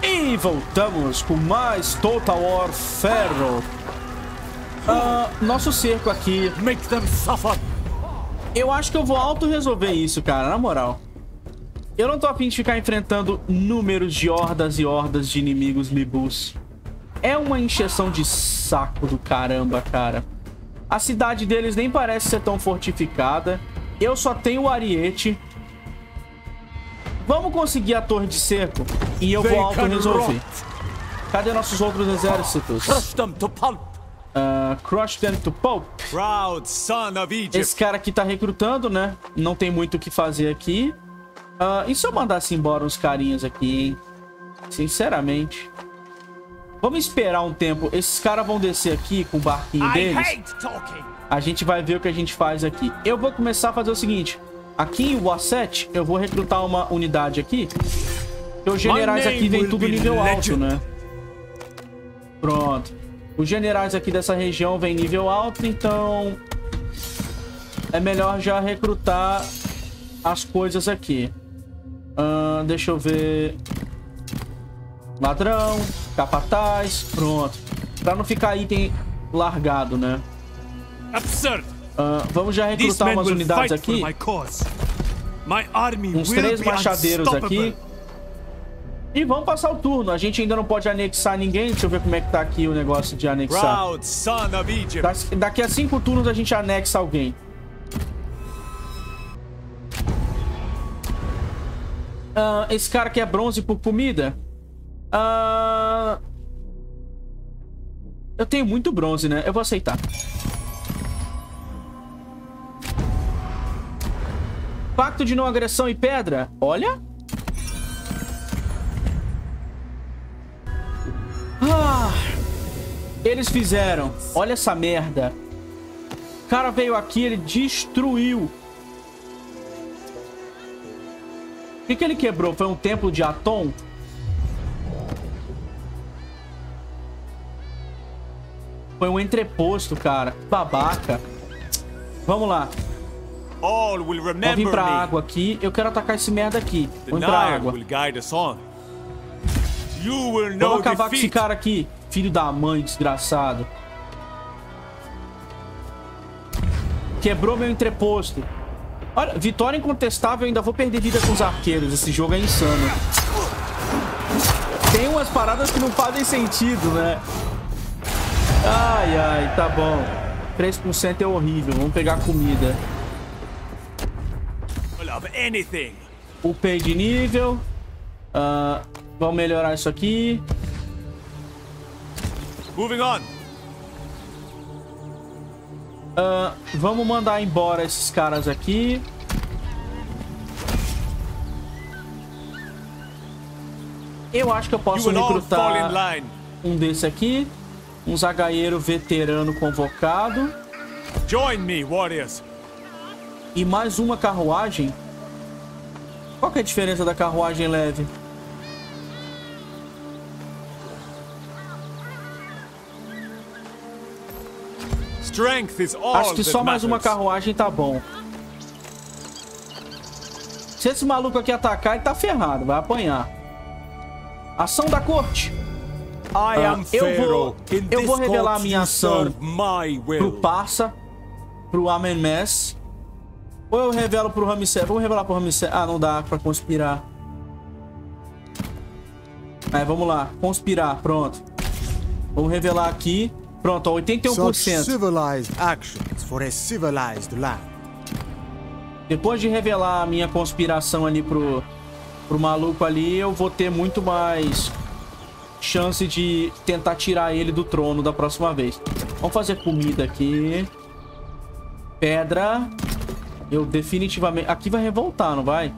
E voltamos com mais Total War: PHARAOH. Nosso cerco aqui. Make them suffer. Eu acho que eu vou auto-resolver isso, cara, na moral. Eu não tô a fim de ficar enfrentando números de hordas e hordas de inimigos Libus. É uma encheção de saco do caramba, cara. A cidade deles nem parece ser tão fortificada. Eu só tenho o ariete. Vamos conseguir a torre de cerco e eu vou auto-resolver. Cadê nossos outros exércitos? Crush them to pulp. Esse cara aqui tá recrutando, né? Não tem muito o que fazer aqui. E se eu mandasse embora uns carinhas aqui, hein? Sinceramente. Vamos esperar um tempo. Esses caras vão descer aqui com o barquinho deles. A gente vai ver o que a gente faz aqui. Eu vou começar a fazer o seguinte. Aqui em Wasset, eu vou recrutar uma unidade aqui. Os generais aqui vêm tudo nível alto, né? Pronto. Os generais aqui dessa região vêm nível alto, então... é melhor já recrutar as coisas aqui. Deixa eu ver... ladrão, capataz, pronto. Pra não ficar item largado, né? Absurdo! Vamos já recrutar umas unidades aqui. Uns 3 machadeiros aqui. E vamos passar o turno. A gente ainda não pode anexar ninguém. Deixa eu ver como é que tá aqui o negócio de anexar. Daqui a 5 turnos a gente anexa alguém. Esse cara aqui é bronze por comida. Eu tenho muito bronze, né? Eu vou aceitar. Pacto de não agressão e pedra. Olha. Eles fizeram. Olha essa merda. O cara veio aqui, ele destruiu. O que que ele quebrou? Foi um templo de Atum? Foi um entreposto, cara. Babaca. Vamos lá. Vamos vir pra água aqui. Eu quero atacar esse merda aqui. Vamos pra água. Vamos acabar com esse cara aqui. Filho da mãe, desgraçado. Quebrou meu entreposto. Olha, vitória incontestável. Eu ainda vou perder vida com os arqueiros. Esse jogo é insano. Tem umas paradas que não fazem sentido, né? Ai, ai, tá bom. 3% é horrível. Vamos pegar comida. Upei de nível. Vamos melhorar isso aqui. Moving on. Vamos mandar embora esses caras aqui. Eu acho que eu posso recrutar um desse aqui. Um zagaeiro veterano convocado. Join me, warriors. E mais uma carruagem. Qual que é a diferença da carruagem leve? Acho que só mais uma carruagem tá bom. Se esse maluco aqui atacar, ele tá ferrado. Vai apanhar. Ação da corte. Eu vou revelar a minha ação pro Parça, pro Amenmés. Ou eu revelo pro Ramissé? Vamos revelar pro Ramissé. Ah, não dá pra conspirar. É, vamos lá. Conspirar, pronto. Vamos revelar aqui. Pronto, ó, 81%. Depois de revelar a minha conspiração ali pro maluco ali, eu vou ter muito mais chance de tentar tirar ele do trono da próxima vez. Vamos fazer comida aqui. Pedra... eu definitivamente... aqui vai revoltar, não vai?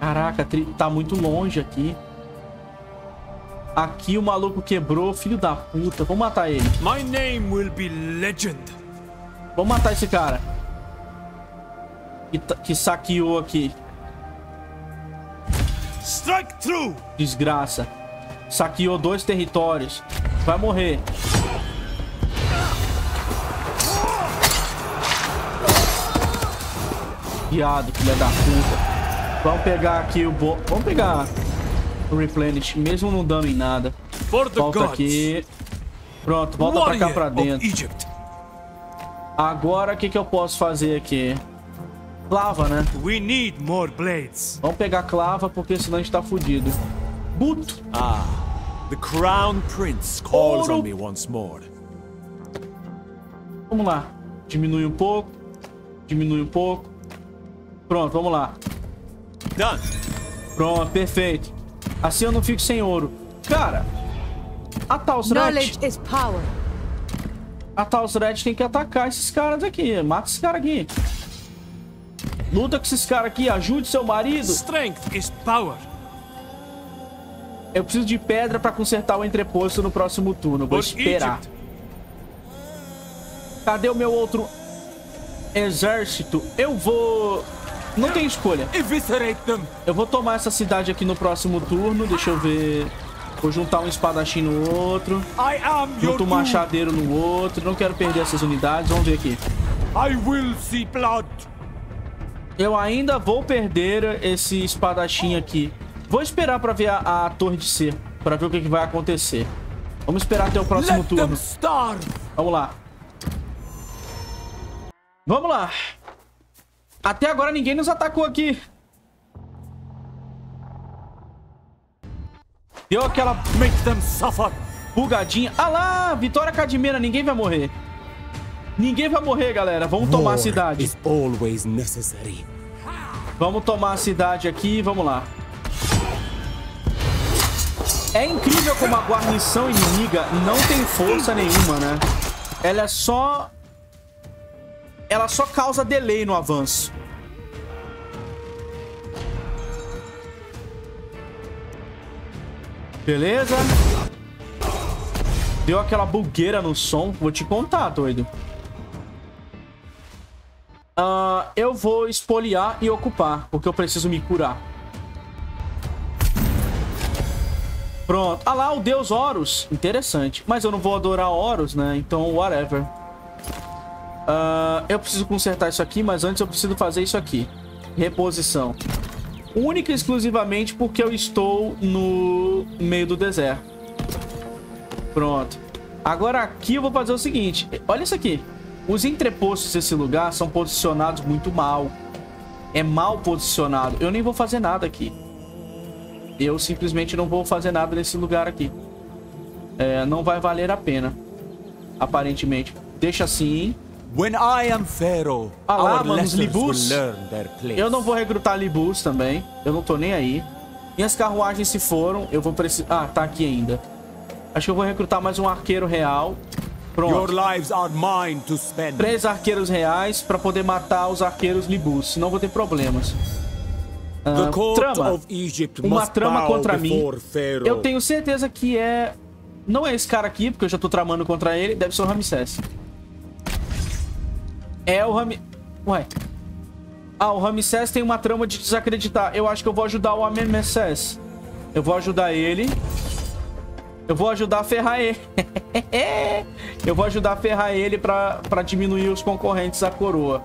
Caraca, tá muito longe aqui. Aqui o maluco quebrou, filho da puta. Vamos matar ele. My name will be legend. Vamos matar esse cara. Que saqueou aqui. Strike through. Desgraça. Saqueou 2 territórios. Vai morrer. Viado, filha da puta. Vamos pegar aqui o bo... vamos pegar Replenish, mesmo não dando em nada. Volta aqui. Pronto, volta pra cá pra dentro. Agora o que que eu posso fazer aqui? Clava, né? We need more blades. Vamos pegar clava, porque senão a gente tá fudido. Butu. Ah, the Crown Prince calls on me once more. Vamos lá. Diminui um pouco. Diminui um pouco. Pronto, vamos lá. Done. Pronto, perfeito. Assim eu não fico sem ouro. Cara, a Tausret... A Tausret tem que atacar esses caras aqui. Mata esses caras aqui. Luta com esses caras aqui. Ajude seu marido. Strength is power. Eu preciso de pedra pra consertar o entreposto no próximo turno. Vou esperar. Cadê o meu outro exército? Eu vou... Não tem escolha. Eu vou tomar essa cidade aqui no próximo turno. Deixa eu ver. Vou juntar um espadachim no outro. Junto um machadeiro no outro. Não quero perder essas unidades. Vamos ver aqui. Eu ainda vou perder esse espadachim aqui. Vou esperar pra ver a torre de C. Pra ver o que vai acontecer. Vamos esperar até o próximo turno. Vamos lá. Vamos lá. Até agora ninguém nos atacou aqui. Deu aquela bugadinha. Ah lá, vitória Cadmeira. Ninguém vai morrer. Ninguém vai morrer, galera. Vamos tomar a cidade. Vamos tomar a cidade aqui. Vamos lá. É incrível como a guarnição inimiga não tem força nenhuma, né? Ela é só... Ela só causa delay no avanço. Beleza. Deu aquela bugueira no som. Vou te contar, doido. Eu vou espoliar e ocupar, porque eu preciso me curar. Pronto. Ah lá, o deus Horus. Interessante. Mas eu não vou adorar Horus, né? Então, whatever. Eu preciso consertar isso aqui, mas antes eu preciso fazer isso aqui. Reposição. Única e exclusivamente porque eu estou no meio do deserto. Pronto. Agora aqui eu vou fazer o seguinte. Olha isso aqui. Os entrepostos desse lugar são posicionados muito mal. É mal posicionado. Eu nem vou fazer nada aqui. Eu simplesmente não vou fazer nada nesse lugar aqui. É, não vai valer a pena. Aparentemente. Deixa assim. When I am Pharaoh, ah lá, mano, os Libus. Eu não vou recrutar Libus também. Eu não tô nem aí. Minhas carruagens se foram. Eu vou precisar... Ah, tá aqui ainda. Acho que eu vou recrutar mais um arqueiro real. Pronto. Your lives are mine to spend. 3 arqueiros reais pra poder matar os arqueiros Libus. Senão vou ter problemas. Trama. Uma trama contra mim. Eu tenho certeza que é... Não é esse cara aqui, porque eu já tô tramando contra ele. Deve ser o Ramissés. É o Ramissés... Ué. Ah, o Ramissés tem uma trama de desacreditar. Eu acho que eu vou ajudar o Amenmés. Eu vou ajudar ele. Eu vou ajudar a ferrar ele. Eu vou ajudar a ferrar ele pra diminuir os concorrentes à coroa.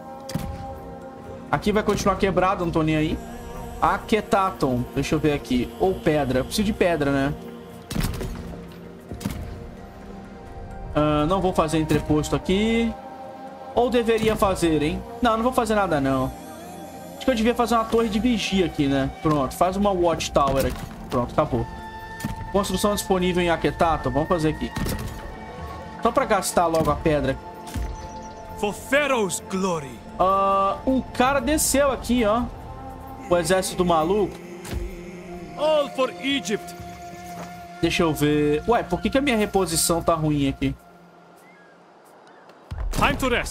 Aqui vai continuar quebrado, não tô nem aí. Akhetaton. Deixa eu ver aqui. Ou pedra. Eu preciso de pedra, né? Não vou fazer entreposto aqui. Ou deveria fazer, hein? Não, não vou fazer nada, não. Acho que eu devia fazer uma torre de vigia aqui, né? Pronto, faz uma watchtower aqui. Pronto, acabou. Construção disponível em Akhetaton. Vamos fazer aqui. Só pra gastar logo a pedra. For Pharaoh's glory. Um cara desceu aqui, ó. O exército do maluco. All for Egypt. Deixa eu ver... Ué, por que a minha reposição tá ruim aqui?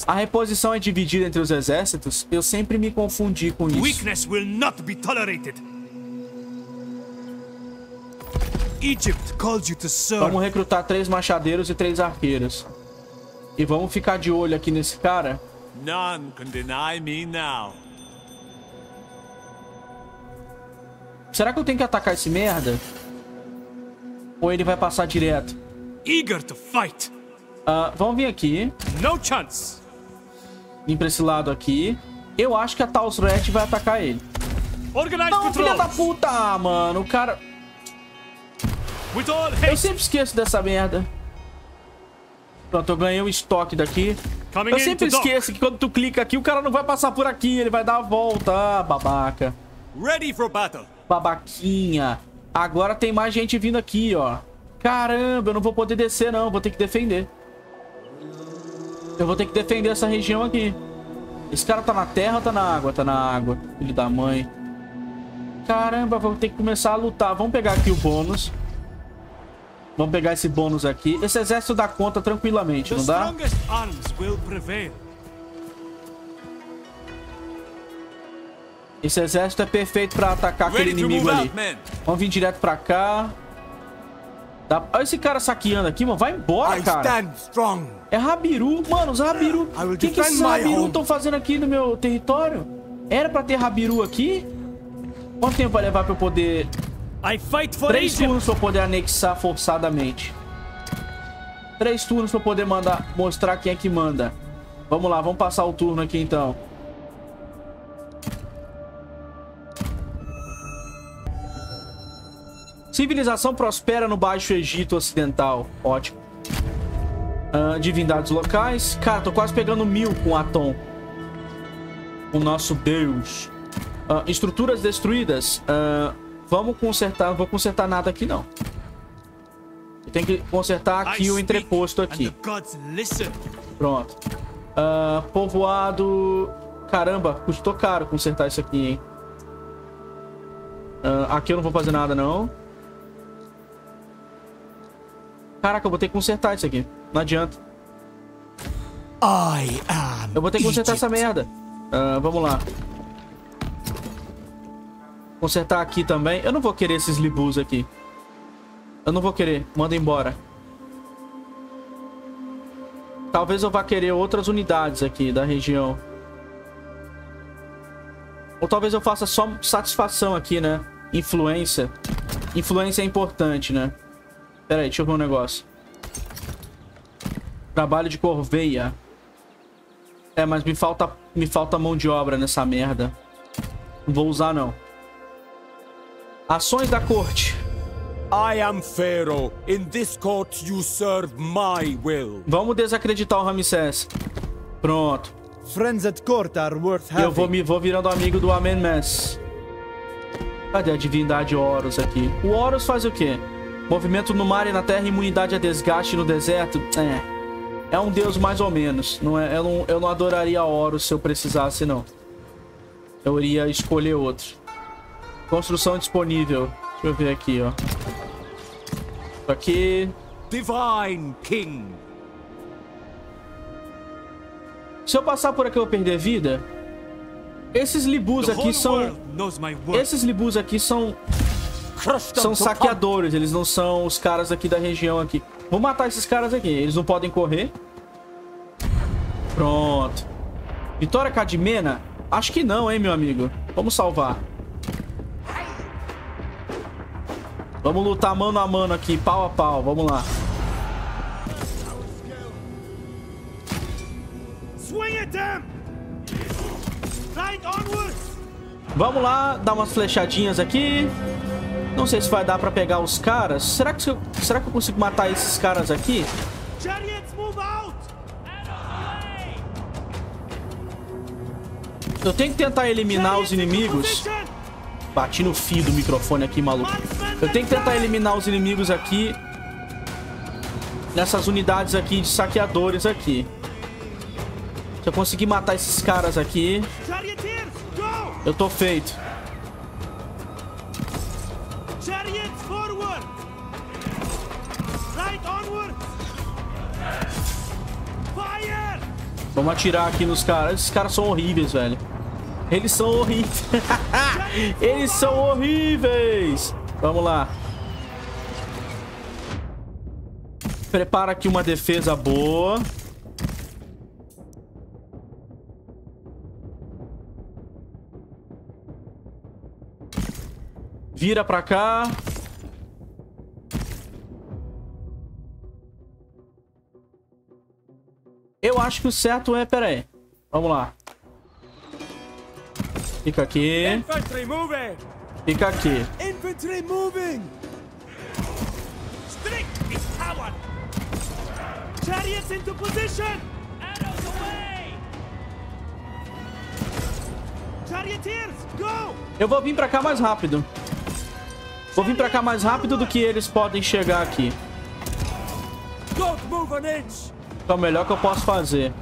A reposição é dividida entre os exércitos? Eu sempre me confundi com isso. Weakness will not be tolerated. Egypt called you to serve. Vamos recrutar 3 machadeiros e 3 arqueiros. E vamos ficar de olho aqui nesse cara. None can deny me now. Será que eu tenho que atacar esse merda? Ou ele vai passar direto? Eager to fight. Vamos vir aqui. No chance. Vim pra esse lado aqui. Eu acho que a Tausret vai atacar ele. Não, filha da puta, mano. O cara... Eu sempre esqueço dessa merda. Pronto, eu ganhei um estoque daqui. Eu sempre esqueço que quando tu clica aqui, o cara não vai passar por aqui, ele vai dar a volta. Ah, babaca. Ready for battle. Babaquinha. Agora tem mais gente vindo aqui, ó. Caramba, eu não vou poder descer, não. Vou ter que defender. Eu vou ter que defender essa região aqui. Esse cara tá na terra ou tá na água? Tá na água, filho da mãe. Caramba, vou ter que começar a lutar. Vamos pegar aqui o bônus. Vamos pegar esse bônus aqui. Esse exército dá conta tranquilamente, não dá? Esse exército é perfeito pra atacar aquele inimigo ali. Vamos vir direto pra cá. Olha esse cara saqueando aqui, mano. Vai embora, cara. É Habiru. Mano, os Habiru... O que esses Habiru estão fazendo aqui no meu território? Era pra ter Habiru aqui? Quanto tempo vai levar pra eu poder... 3 turnos pra eu poder anexar forçadamente. 3 turnos pra eu poder mandar... mostrar quem é que manda. Vamos lá, vamos passar o turno aqui, então. Civilização prospera no Baixo Egito Ocidental. Ótimo. Divindades locais. Cara, tô quase pegando 1000 com Atum. O nosso Deus. Estruturas destruídas. Vamos consertar. Não vou consertar nada aqui, não. Eu tenho que consertar aqui o entreposto aqui. Pronto. Povoado. Caramba, custou caro consertar isso aqui, hein? Aqui eu não vou fazer nada, não. Caraca, eu vou ter que consertar isso aqui. Não adianta. Eu vou ter que consertar essa merda. Vamos lá. Consertar aqui também. Eu não vou querer esses Libus aqui. Eu não vou querer. Manda embora. Talvez eu vá querer outras unidades aqui da região. Ou talvez eu faça só satisfação aqui, né? Influência. Influência é importante, né? Pera aí, deixa eu ver um negócio. Trabalho de corveia. É, mas me falta mão de obra nessa merda. Não vou usar, não. Ações da corte. I am Pharaoh. In this court you serve my will. Vamos desacreditar o Ramissés. Pronto. Friends at court are worth having. Eu vou virando amigo do Amenmés. Cadê a divindade Horus aqui? O Horus faz o quê? Movimento no mar e na terra, imunidade a desgaste no deserto. É um deus mais ou menos. Não é, eu não adoraria Horus se eu precisasse, não. Eu iria escolher outro. Construção disponível. Deixa eu ver aqui, ó. Isso aqui. Divine King. Se eu passar por aqui, eu vou perder vida? Esses Libus aqui são... Esses Libus aqui são... São saqueadores, eles não são os caras aqui da região aqui. Vou matar esses caras aqui, eles não podem correr. Pronto. Vitória Cadmena? Acho que não, hein, meu amigo. Vamos salvar. Vamos lutar mano a mano aqui, pau a pau, vamos lá. Vamos lá, dar umas flechadinhas aqui. Não sei se vai dar pra pegar os caras. Será que eu consigo matar esses caras aqui? Eu tenho que tentar eliminar os inimigos. Bati no fio do microfone aqui, maluco. Eu tenho que tentar eliminar os inimigos aqui. Nessas unidades aqui de saqueadores aqui. Se eu conseguir matar esses caras aqui, eu tô feito. Vamos atirar aqui nos caras. Esses caras são horríveis, velho. Eles são horríveis. Eles são horríveis. Vamos lá. Prepara aqui uma defesa boa. Vira pra cá. Eu acho que o certo é... Pera aí. Vamos lá. Fica aqui. Fica aqui. Units into position! Arrows away! Charioteers, go! Eu vou vir pra cá mais rápido. Vou vir pra cá mais rápido do que eles podem chegar aqui. É o melhor que eu posso fazer.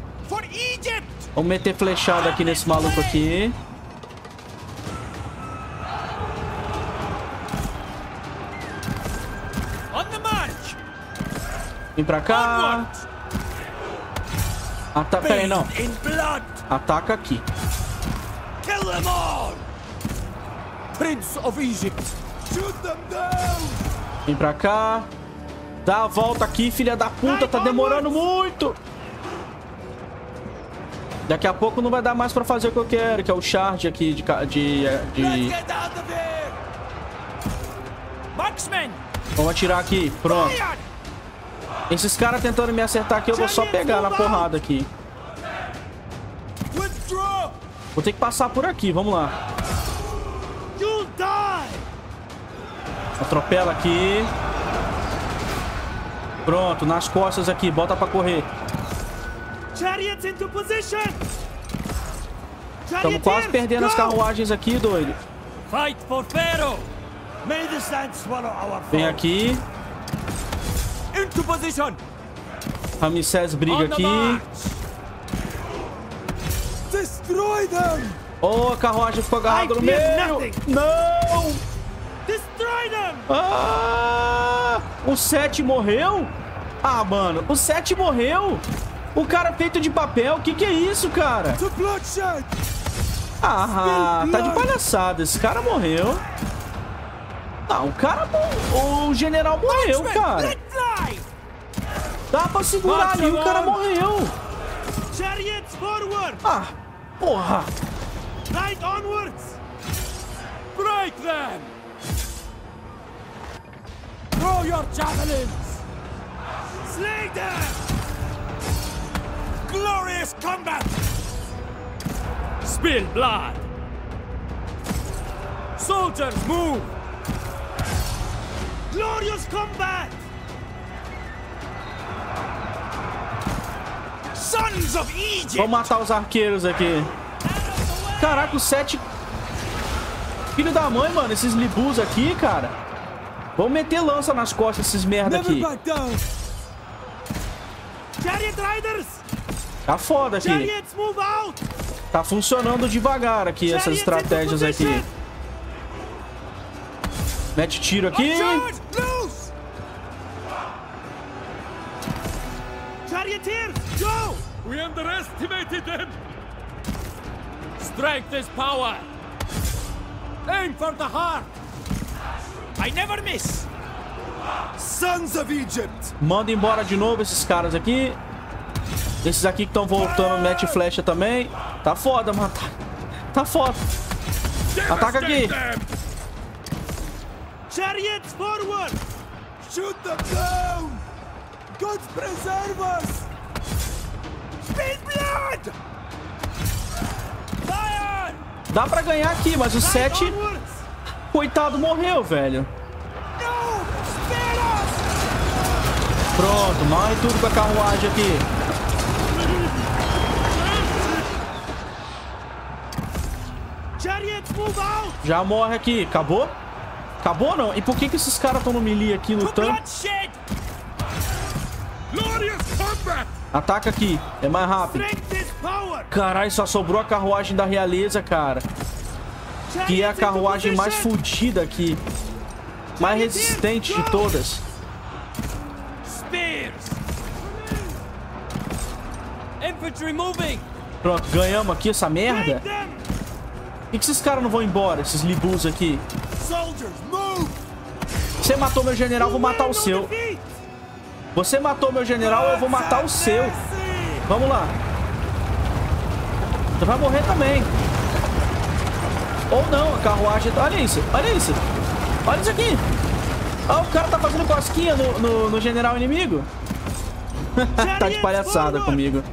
Vamos meter flechada aqui nesse maluco aqui. Vem pra cá. Ataca aí, não. Ataca aqui. Vem pra cá. Dá a volta aqui, filha da puta. Tá demorando muito. Daqui a pouco não vai dar mais pra fazer o que eu quero, que é o charge aqui de... Vamos atirar aqui. Pronto. Esses caras tentando me acertar aqui, eu vou só pegar na porrada aqui. Vou ter que passar por aqui, vamos lá. Atropela aqui. Pronto, nas costas aqui, bota pra correr. Estamos quase perdendo as carruagens aqui, doido. Vem aqui. Ramissés briga aqui. Oh, a carruagem ficou agarrada no meio. Não! Ah, o Seti morreu? Ah, mano, o Seti morreu? O cara feito de papel, o que é isso, cara? Ah, tá de palhaçada. Esse cara morreu. Ah, o cara... O general morreu, cara. Dá pra segurar ali, o cara morreu. Ah, porra. Glorious combat. Spill blood. Soldiers move. Glorious combat. Sons of Egypt. Vou matar os arqueiros aqui. Caraca, os Seti. Filho da mãe, mano, esses Libus aqui, cara. Vão meter lança nas costas esses merda aqui. Chariot Riders. Tá foda aqui. Tá funcionando devagar aqui essas estratégias aqui. Mete tiro aqui. Strike this power. Aim for the heart. I never miss. Sons of Egypt. Manda embora de novo esses caras aqui. Esses aqui que estão voltando, mete flecha também. Tá foda, mano. Tá foda. Ataca aqui. Chariots forward. Shoot them down. God's preservers. Speed blood. Fire. Dá pra ganhar aqui, mas o Seti... Coitado, morreu, velho. Pronto, morre tudo com a carruagem aqui. Já morre aqui. Acabou? Acabou não? E por que esses caras estão no melee aqui lutando? Ataca aqui. É mais rápido. Caralho, só sobrou a carruagem da realeza, cara. Que é a carruagem mais fodida aqui. Mais resistente de todas. Pronto, ganhamos aqui essa merda. Por que esses caras não vão embora, esses Libus aqui? Você matou meu general, vou matar o seu. Você matou meu general, eu vou matar o seu. Vamos lá. Você vai morrer também. Ou não, a carruagem... Olha isso, olha isso. Olha isso aqui. Ah, o cara tá fazendo cosquinha no general inimigo. Tá de palhaçada comigo.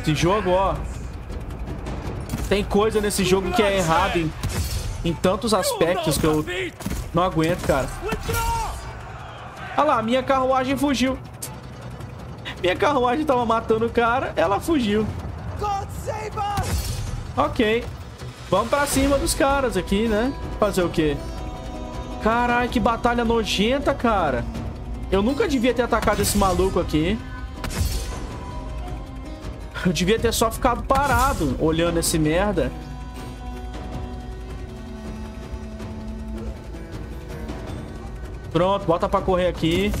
Esse jogo, ó. Tem coisa nesse jogo que é errado em tantos aspectos que eu não aguento, cara. Olha lá, minha carruagem fugiu. Minha carruagem tava matando o cara, ela fugiu. Ok. Vamos pra cima dos caras aqui, né? Fazer o quê? Caralho, que batalha nojenta, cara. Eu nunca devia ter atacado esse maluco aqui. Eu devia ter só ficado parado olhando esse merda. Pronto, bota pra correr aqui.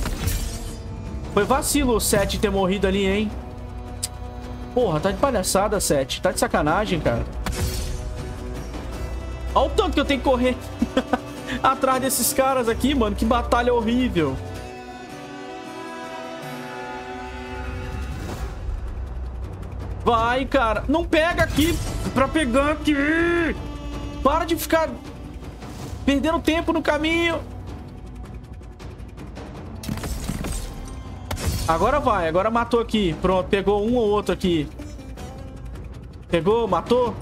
Foi vacilo o Seti ter morrido ali, hein? Porra, tá de palhaçada, Seti. Tá de sacanagem, cara. Olha o tanto que eu tenho que correr atrás desses caras aqui, mano. Que batalha horrível. Vai, cara. Não pega aqui pra pegar aqui. Para de ficar perdendo tempo no caminho. Agora vai, agora matou aqui. Pronto, pegou um ou outro aqui. Pegou, matou.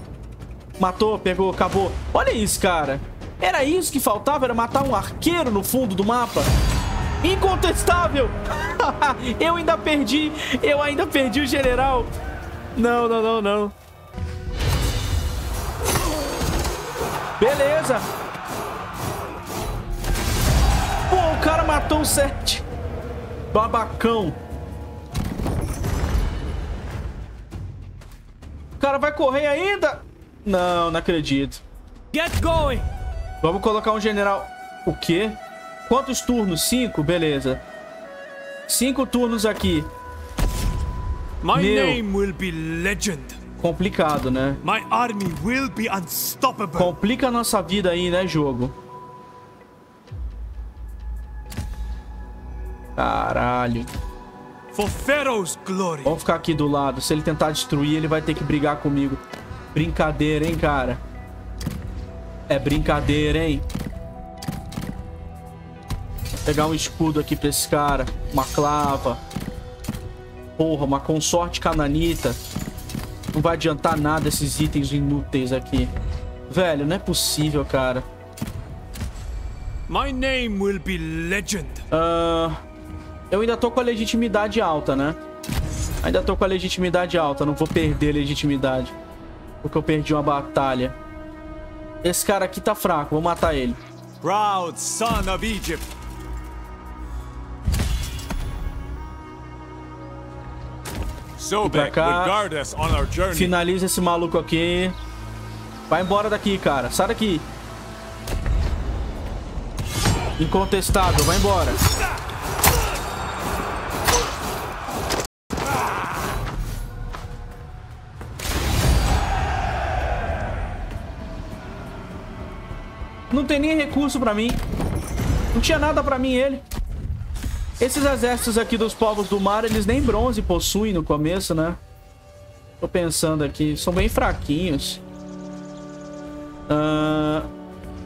Matou, pegou, acabou. Olha isso, cara. Era isso que faltava, era matar um arqueiro no fundo do mapa. Incontestável. Eu ainda perdi. Eu ainda perdi o general. Não, não, não, não. Beleza. Pô, o cara matou o Seti. Babacão. O cara vai correr ainda? Não, não acredito. Get going. Vamos colocar um general. O quê? Quantos turnos? 5? Beleza. 5 turnos aqui. My name will be legend. Complicado, né? My army will be unstoppable. Complica a nossa vida aí, né, jogo? Caralho. For Pharaoh's glory. Vamos ficar aqui do lado. Se ele tentar destruir, ele vai ter que brigar comigo. Brincadeira, hein, cara? É brincadeira, hein? Vou pegar um escudo aqui pra esse cara. Uma clava. Porra, uma consorte cananita. Não vai adiantar nada esses itens inúteis aqui. Velho, não é possível, cara. My name will be legend. Eu ainda tô com a legitimidade alta, né? Ainda tô com a legitimidade alta. Não vou perder a legitimidade. Porque eu perdi uma batalha. Esse cara aqui tá fraco. Vou matar ele. Proud son of Egypt. E pra cá. Finaliza esse maluco aqui. Vai embora daqui, cara. Sai daqui. Incontestável, vai embora. Não tem nem recurso pra mim. Não tinha nada pra mim ele. Esses exércitos aqui dos povos do mar, eles nem bronze possuem no começo, né? Tô pensando aqui. São bem fraquinhos.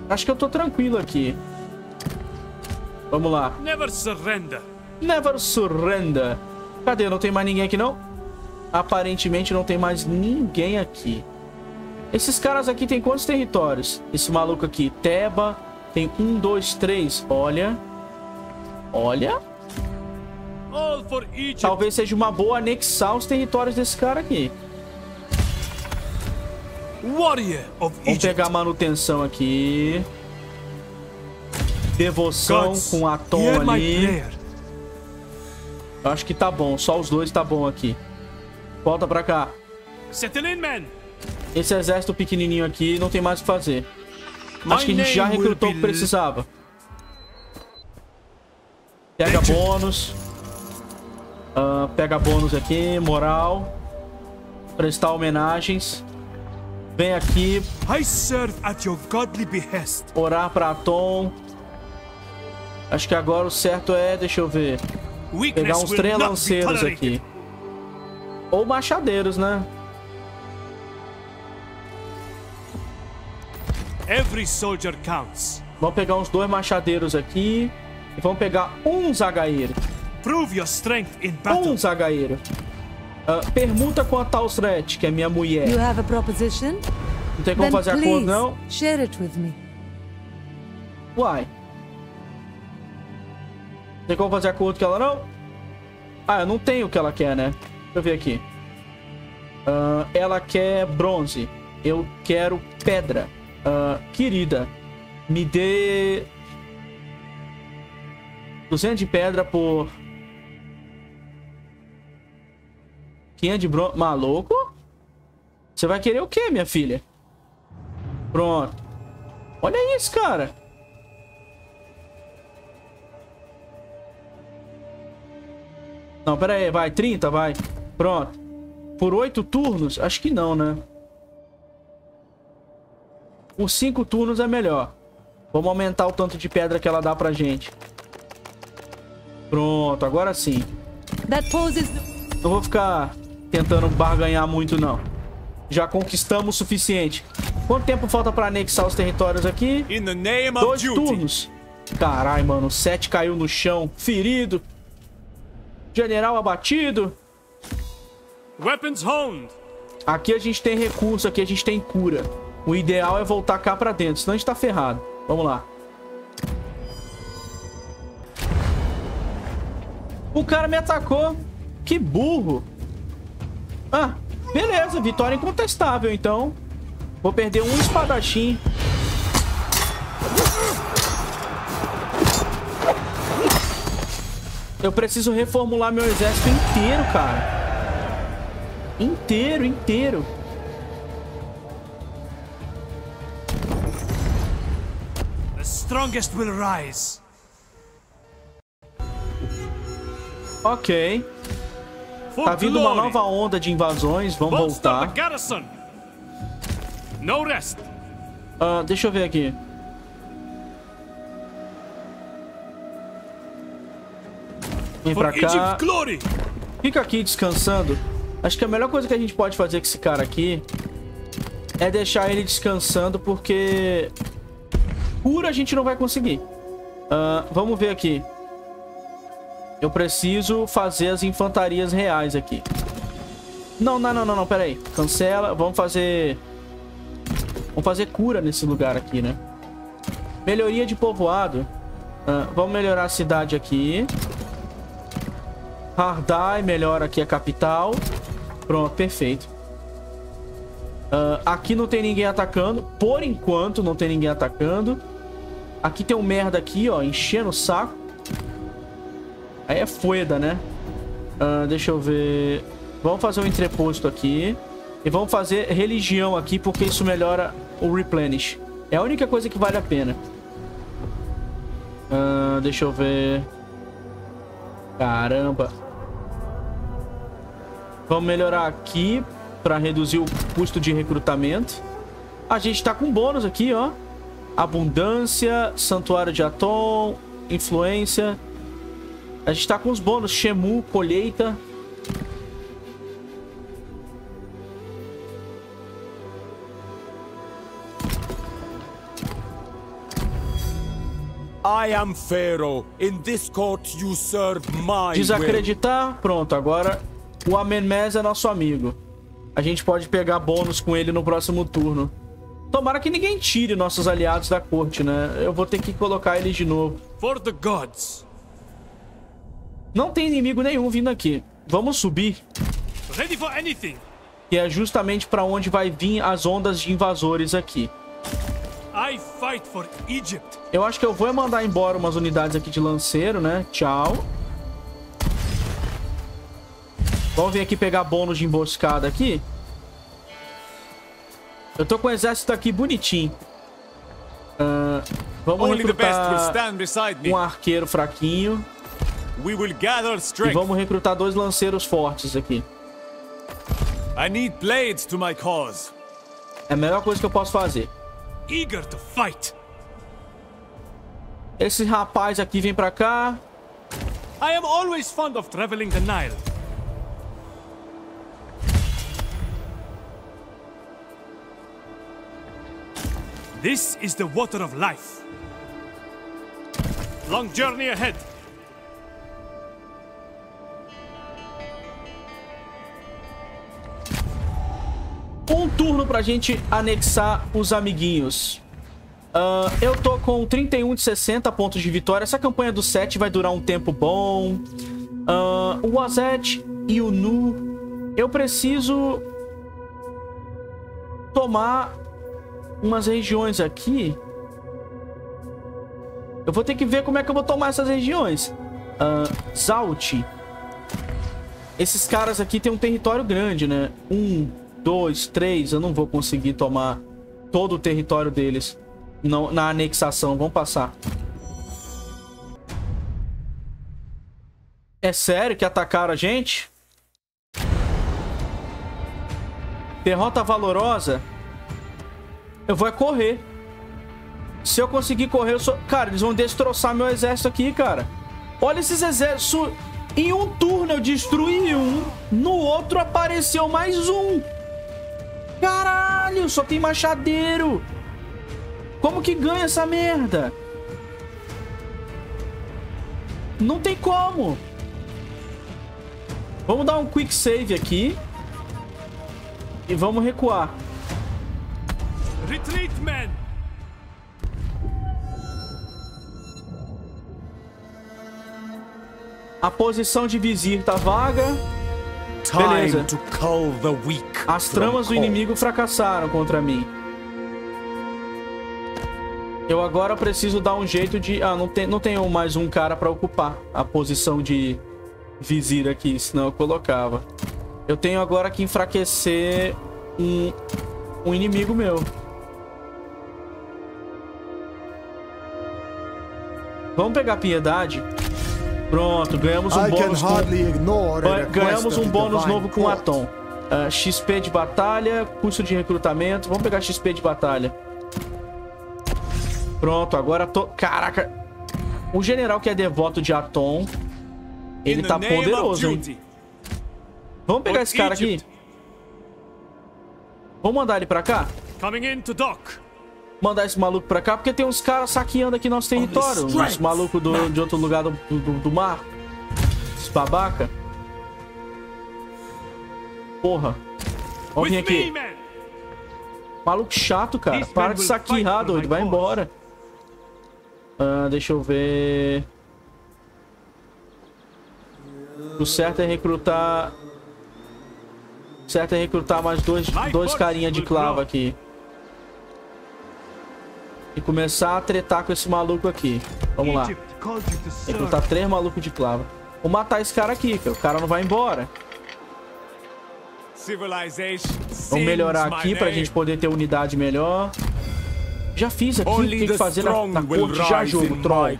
Acho que eu tô tranquilo aqui. Vamos lá. Never surrender. Never surrender. Cadê? Não tem mais ninguém aqui, não? Aparentemente não tem mais ninguém aqui. Esses caras aqui tem quantos territórios? Esse maluco aqui, Teba, tem 1, 2, 3. Olha. Olha. Talvez seja uma boa anexar os territórios desse cara aqui. Vamos pegar a manutenção aqui. Devoção com Atum ali. Eu acho que tá bom. Só os dois tá bom aqui. Volta pra cá. Esse exército pequenininho aqui não tem mais o que fazer. Acho que a gente já recrutou o que precisava. Pega bônus. Pega bônus aqui. Moral. Prestar homenagens. Vem aqui. Orar pra Atum. Acho que agora o certo é, deixa eu ver, pegar uns 3 lanceiros aqui. Ou machadeiros, né? Every soldier counts. Vamos pegar uns 2 machadeiros aqui. E vamos pegar um zagaeiro. Prove your strength in battle. Um zagaeiro. Permuta com a Tausret, que é minha mulher. You have a proposition? Não tem como fazer acordo, não? Share it with me. Why? Tem como fazer acordo com ela, não? Ah, eu não tenho o que ela quer, né? Deixa eu ver aqui. Ela quer bronze. Eu quero pedra. Querida, me dê 200 de pedra por 500 de bronze. Maluco? Você vai querer o que, minha filha? Pronto. Olha isso, cara. Não, pera aí. Vai, 30, vai. Pronto. Por 8 turnos? Acho que não, né? Por 5 turnos é melhor. Vamos aumentar o tanto de pedra que ela dá pra gente. Pronto, agora sim. Não vou ficar tentando barganhar muito, não. Já conquistamos o suficiente. Quanto tempo falta pra anexar os territórios aqui? 2 turnos. Caralho, mano. O Seti caiu no chão. Ferido. General abatido. Weapons honed. Aqui a gente tem recurso. Aqui a gente tem cura. O ideal é voltar cá pra dentro. Senão a gente tá ferrado. Vamos lá. O cara me atacou. Que burro. Ah, beleza. Vitória incontestável, então. Vou perder um espadachim. Eu preciso reformular meu exército inteiro, cara. Inteiro, inteiro. The strongest will rise. Ok. Tá vindo uma nova onda de invasões. Vamos voltar. Deixa eu ver aqui. Vem pra cá. Fica aqui descansando. Acho que a melhor coisa que a gente pode fazer com esse cara aqui é deixar ele descansando, porque cura a gente não vai conseguir. Vamos ver aqui. Eu preciso fazer as infantarias reais aqui. Não, pera aí. Cancela, vamos fazer... Vamos fazer cura nesse lugar aqui, né? Melhoria de povoado. Vamos melhorar a cidade aqui. Hardai, melhora aqui a capital. Pronto, perfeito. Aqui não tem ninguém atacando. Por enquanto não tem ninguém atacando. Aqui tem um merda aqui, ó, enchendo o saco. Aí é foda, né? Deixa eu ver... Vamos fazer um entreposto aqui. E vamos fazer religião aqui, porque isso melhora o replenish. É a única coisa que vale a pena. Deixa eu ver. Caramba. Vamos melhorar aqui pra reduzir o custo de recrutamento. A gente tá com bônus aqui, ó. Abundância, santuário de Atum, influência. A gente tá com os bônus. Shemu, colheita. I am Pharaoh. In this court you serve my will. Desacreditar. Pronto, agora o Amenmés é nosso amigo. A gente pode pegar bônus com ele no próximo turno. Tomara que ninguém tire nossos aliados da corte, né? Eu vou ter que colocar eles de novo. For the gods. Não tem inimigo nenhum vindo aqui. Vamos subir. Ready for anything. Que é justamente pra onde vai vir as ondas de invasores aqui. Eu acho que eu vou mandar embora umas unidades aqui de lanceiro, né? Tchau. Vamos vir aqui pegar bônus de emboscada aqui. Eu tô com o exército aqui bonitinho. Vamos recrutar um arqueiro fraquinho. E vamos recrutar 2 lanceiros fortes aqui. É a melhor coisa que eu posso fazer. Eager to fight. Esse rapaz aqui vem pra cá. I am always fond of traveling the Nile. This is the water of life. Long journey ahead. Um turno pra gente anexar os amiguinhos. Eu tô com 31 de 60 pontos de vitória. Essa campanha do Seti vai durar um tempo bom. o Wasset e o Nu. Eu preciso tomar umas regiões aqui. Eu vou ter que ver como é que eu vou tomar essas regiões. Zalt. Esses caras aqui tem um território grande, né? 1, 2, 3. Eu não vou conseguir tomar todo o território deles não, na anexação. Vamos passar. É sério que atacaram a gente? Derrota valorosa. Eu vou é correr. Se eu conseguir correr, eu sou... Cara, eles vão destroçar meu exército aqui, cara. Olha esses exércitos. Em um turno eu destruí um. No outro apareceu mais um. Caralho, só tem machadeiro. Como que ganha essa merda? Não tem como. Vamos dar um quick save aqui. E vamos recuar. Retreat, man. A posição de vizir tá vaga. Beleza. As tramas do inimigo fracassaram contra mim. Eu agora preciso dar um jeito de... Ah, não tenho mais um cara pra ocupar a posição de vizir aqui, senão eu colocava. Eu tenho agora que enfraquecer um inimigo meu. Vamos pegar piedade. Pronto, ganhamos um bônus novo com Atum. XP de batalha, custo de recrutamento. Vamos pegar XP de batalha. Pronto, agora tô... Caraca! O general que é devoto de Atum, ele tá poderoso, hein? Vamos pegar esse cara aqui. Vamos mandar ele pra cá? Mandar esse maluco pra cá, porque tem uns caras saqueando aqui nosso território. Uns malucos de outro lugar do mar. Os babaca. Porra. Ó, vem aqui. Maluco chato, cara. Para de saquear, doido. Vai embora. Deixa eu ver. O certo é recrutar... O certo é recrutar mais dois carinha de clava aqui. E começar a tretar com esse maluco aqui. Vamos lá. Recrutar 3 malucos de clava. Vou matar esse cara aqui, que o cara não vai embora. Vamos melhorar aqui pra gente poder ter unidade melhor. Já fiz aqui o que tem que fazer na corte. Já jogo, troll.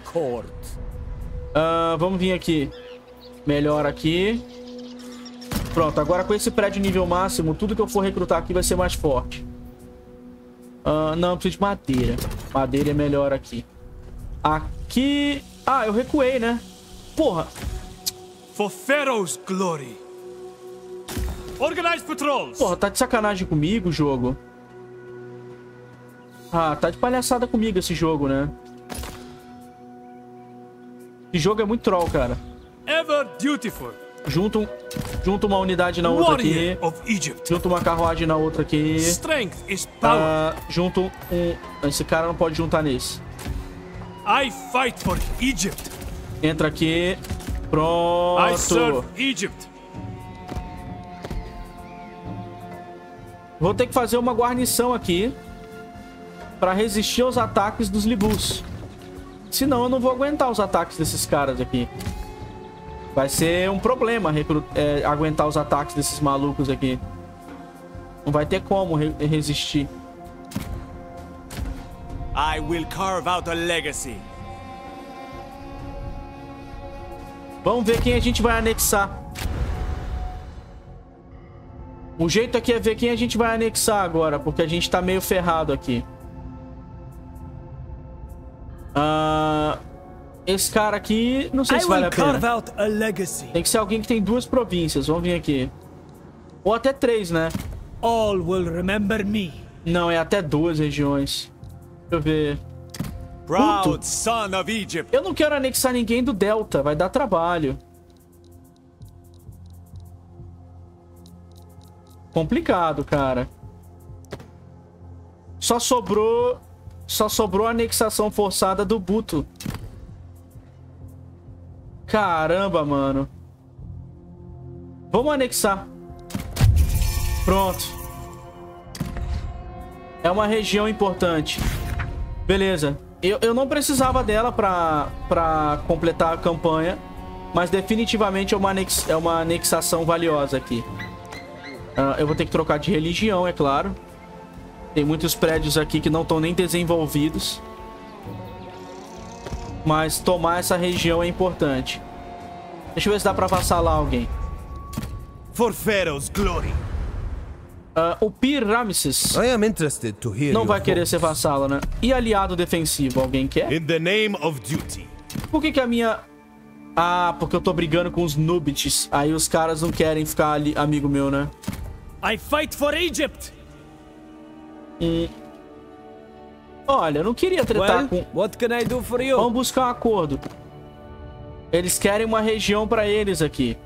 Vamos vir aqui. Melhor aqui. Pronto, agora com esse prédio nível máximo, tudo que eu for recrutar aqui vai ser mais forte. Não, eu preciso de madeira. Madeira é melhor aqui. Aqui... Ah, eu recuei, né? Porra! For Pharaoh's glory. Organize patrols. Porra, tá de sacanagem comigo o jogo. Ah, tá de palhaçada comigo esse jogo, né? Esse jogo é muito troll, cara. Ever dutiful. Junta uma unidade na outra aqui. Junta uma carruagem na outra aqui. Junta um... Esse cara não pode juntar nesse. I fight for Egypt. Entra aqui. Pronto. I serve Egypt. Vou ter que fazer uma guarnição aqui pra resistir aos ataques dos Libus. Senão eu não vou aguentar os ataques desses caras aqui. Vai ser um problema aguentar os ataques desses malucos aqui. Não vai ter como resistir. I will carve out a legacy. Vamos ver quem a gente vai anexar. O jeito aqui é ver quem a gente vai anexar agora, porque a gente tá meio ferrado aqui. Esse cara aqui, não sei se vale a pena. Tem que ser alguém que tem 2 províncias. Vamos vir aqui. Ou até 3, né? All will remember me. Não, é até 2 regiões. Deixa eu ver. Proud son of Egypt. Eu não quero anexar ninguém do Delta, vai dar trabalho. Complicado, cara. Só sobrou a anexação forçada do Butu. Caramba, mano. Vamos anexar. Pronto. É uma região importante. Beleza. Eu não precisava dela pra completar a campanha, mas definitivamente é uma anexação valiosa aqui. Eu vou ter que trocar de religião, é claro. Tem muitos prédios aqui que não estão nem desenvolvidos. Mas tomar essa região é importante. Deixa eu ver se dá pra vassalar alguém. For Pharaoh's glory. O Pir Ramses não vai querer ser vassalo, né? E aliado defensivo, alguém quer? In the name of duty. Por que que a minha... Ah, porque eu tô brigando com os Núbites. Aí os caras não querem ficar ali, amigo meu, né? I fight for Egypt. Olha, eu não queria tretar com... What can I do for you? Vamos buscar um acordo. Eles querem uma região pra eles aqui.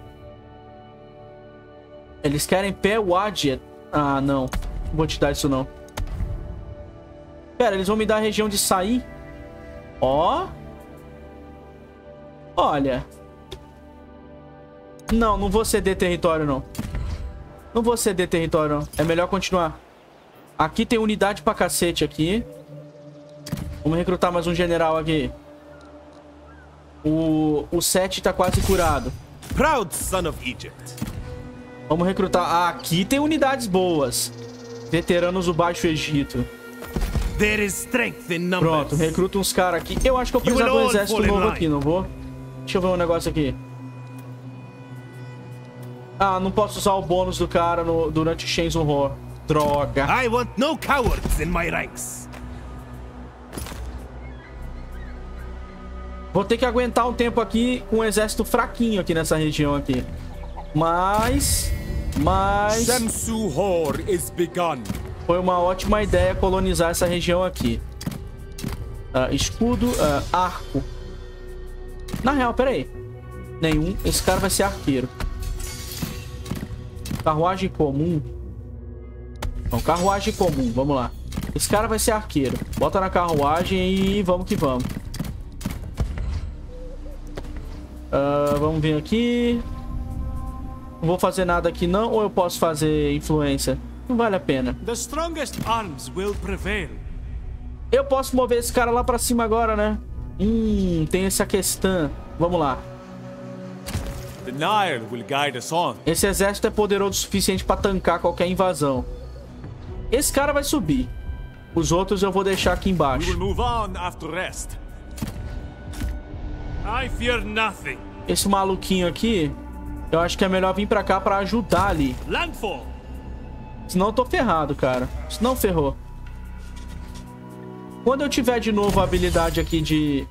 Eles querem Pé-wadjet. Ah, não. Não vou te dar isso, não. Pera, eles vão me dar a região de sair? Ó. Olha. Não, não vou ceder território, não. Não vou ceder território, não. É melhor continuar. Aqui tem unidade pra cacete aqui. Vamos recrutar mais um general aqui. O Seti tá quase curado. Proud son of Egypt. Vamos recrutar. Ah, aqui tem unidades boas. Veteranos do Baixo Egito. Pronto, recruta uns caras aqui. Eu acho que eu preciso do exército novo aqui, não vou? Deixa eu ver um negócio aqui. Ah, não posso usar o bônus do cara durante o Chains of War. Droga. I want no cowards in my ranks. Vou ter que aguentar um tempo aqui com um exército fraquinho aqui nessa região aqui. Mas... Foi uma ótima ideia colonizar essa região aqui. Escudo, arco. Na real, peraí. Nenhum. Esse cara vai ser arqueiro. Carruagem comum. Não, carruagem comum. Vamos lá. Esse cara vai ser arqueiro. Bota na carruagem e vamos que vamos. Vamos vir aqui. Não vou fazer nada aqui não, ou eu posso fazer influência? Não vale a pena. The strongest arms will prevail. Eu posso mover esse cara lá pra cima agora, né? Tem essa questão. Vamos lá. The Nile will guide us on. Esse exército é poderoso o suficiente pra tancar qualquer invasão. Esse cara vai subir. Os outros eu vou deixar aqui embaixo. We will move on after rest. I fear nothing. Esse maluquinho aqui... Eu acho que é melhor vir pra cá pra ajudar ali. Senão eu tô ferrado, cara. Senão ferrou. Quando eu tiver de novo a habilidade aqui de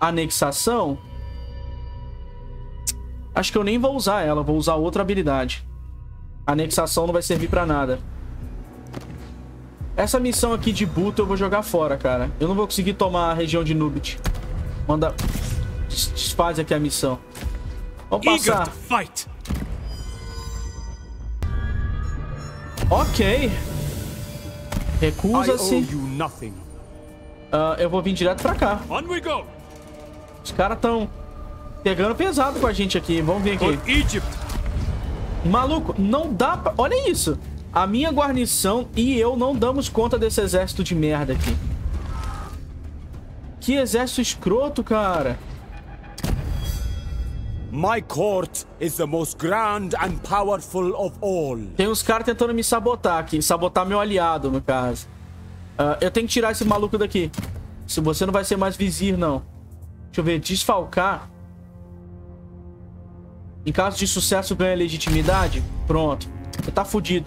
anexação, acho que eu nem vou usar ela. Vou usar outra habilidade. Anexação não vai servir pra nada. Essa missão aqui de Butu eu vou jogar fora, cara. Eu não vou conseguir tomar a região de Nubit. Manda... Desfaz aqui a missão. Vamos passar. Ok. Recusa-se. Eu vou vir direto pra cá. Os caras estão pegando pesado com a gente aqui. Vamos vir aqui. Maluco, não dá pra... Olha isso. A minha guarnição e eu não damos conta desse exército de merda aqui. Que exército escroto, cara. My court is the most grand and powerful of all. Tem uns caras tentando me sabotar aqui. Sabotar meu aliado, no caso. Eu tenho que tirar esse maluco daqui. Se você não vai ser mais vizir, não. Deixa eu ver. Desfalcar. Em caso de sucesso, ganha legitimidade. Pronto. Você tá fudido.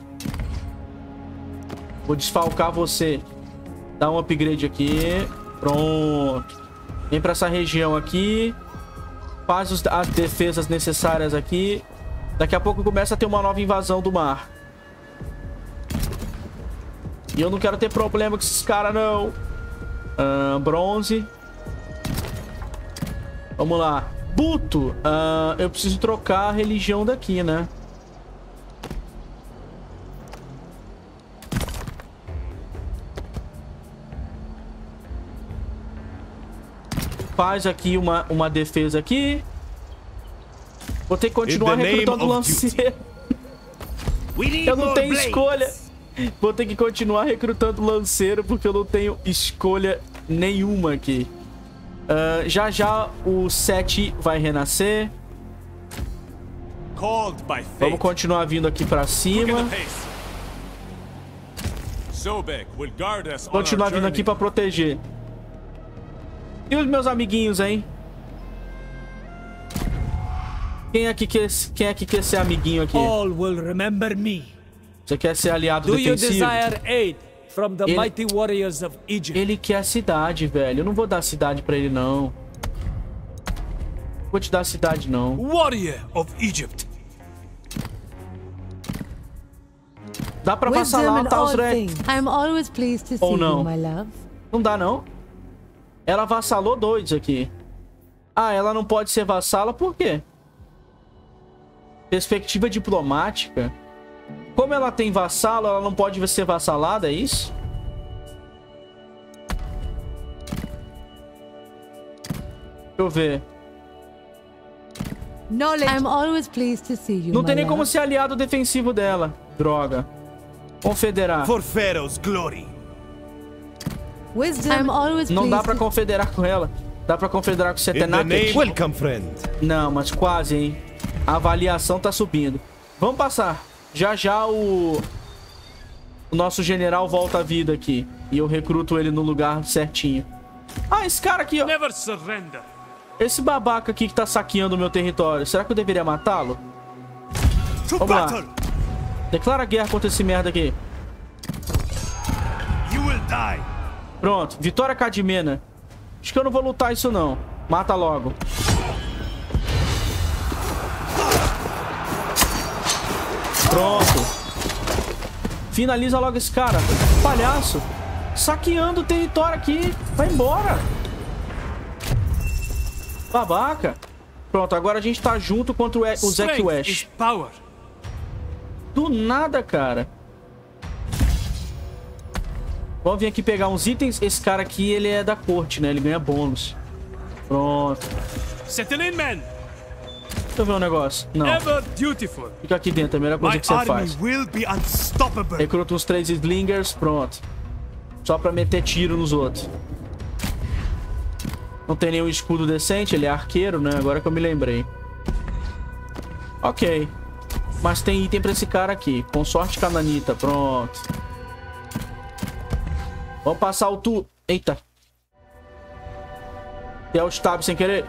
Vou desfalcar você. Dá um upgrade aqui. Pronto. Vem pra essa região aqui. Faz as defesas necessárias aqui. Daqui a pouco começa a ter uma nova invasão do mar. E eu não quero ter problema com esses caras, não. Bronze. Vamos lá. Butu. Eu preciso trocar a religião daqui, né? Faz aqui uma defesa aqui. Vou ter que continuar recrutando lanceiro. Eu não tenho escolha. Vou ter que continuar recrutando lanceiro porque eu não tenho escolha nenhuma aqui. Já já o Seti vai renascer. Vamos continuar vindo aqui pra cima. Continuar vindo aqui pra proteger. E os meus amiguinhos, hein? Quem é que quer ser amiguinho aqui? All will remember me. Você quer ser aliado defensivo? Ele quer a cidade, velho. Eu não vou dar cidade pra ele, não. Não vou te dar cidade, não. Warrior of Egypt. Dá pra passar lá, Tausret? Ou não? Não dá, não? Ela vassalou dois aqui. Ah, ela não pode ser vassala, por quê? Perspectiva diplomática. Como ela tem vassalo, ela não pode ser vassalada, é isso? Deixa eu ver. Não tem nem como ser aliado defensivo dela. Droga. Confederar. For Pharaoh's glory. Não dá pra confederar com ela. Dá pra confederar com o Setenaket? Não, mas quase, hein? A avaliação tá subindo. Vamos passar. Já já o nosso general volta à vida aqui. E eu recruto ele no lugar certinho. Ah, esse cara aqui, ó. Esse babaca aqui que tá saqueando o meu território. Será que eu deveria matá-lo? Vamos lá. Declara guerra contra esse merda aqui. Pronto. Vitória Cadmena. Acho que eu não vou lutar isso, não. Mata logo. Pronto. Finaliza logo esse cara. Palhaço. Saqueando o território aqui. Vai embora. Babaca. Pronto, agora a gente tá junto contra o Zack West. Do nada, cara. Vamos vir aqui pegar uns itens. Esse cara aqui, ele é da corte, né? Ele ganha bônus. Pronto. Deixa eu ver um negócio. Não. Fica aqui dentro, é a melhor coisa que você faz. Recruta uns 3 slingers, pronto. Só pra meter tiro nos outros. Não tem nenhum escudo decente, ele é arqueiro, né? Agora que eu me lembrei. Ok. Mas tem item pra esse cara aqui. Consorte cananita, pronto. Vamos passar o tu... Eita. Deu o stab sem querer.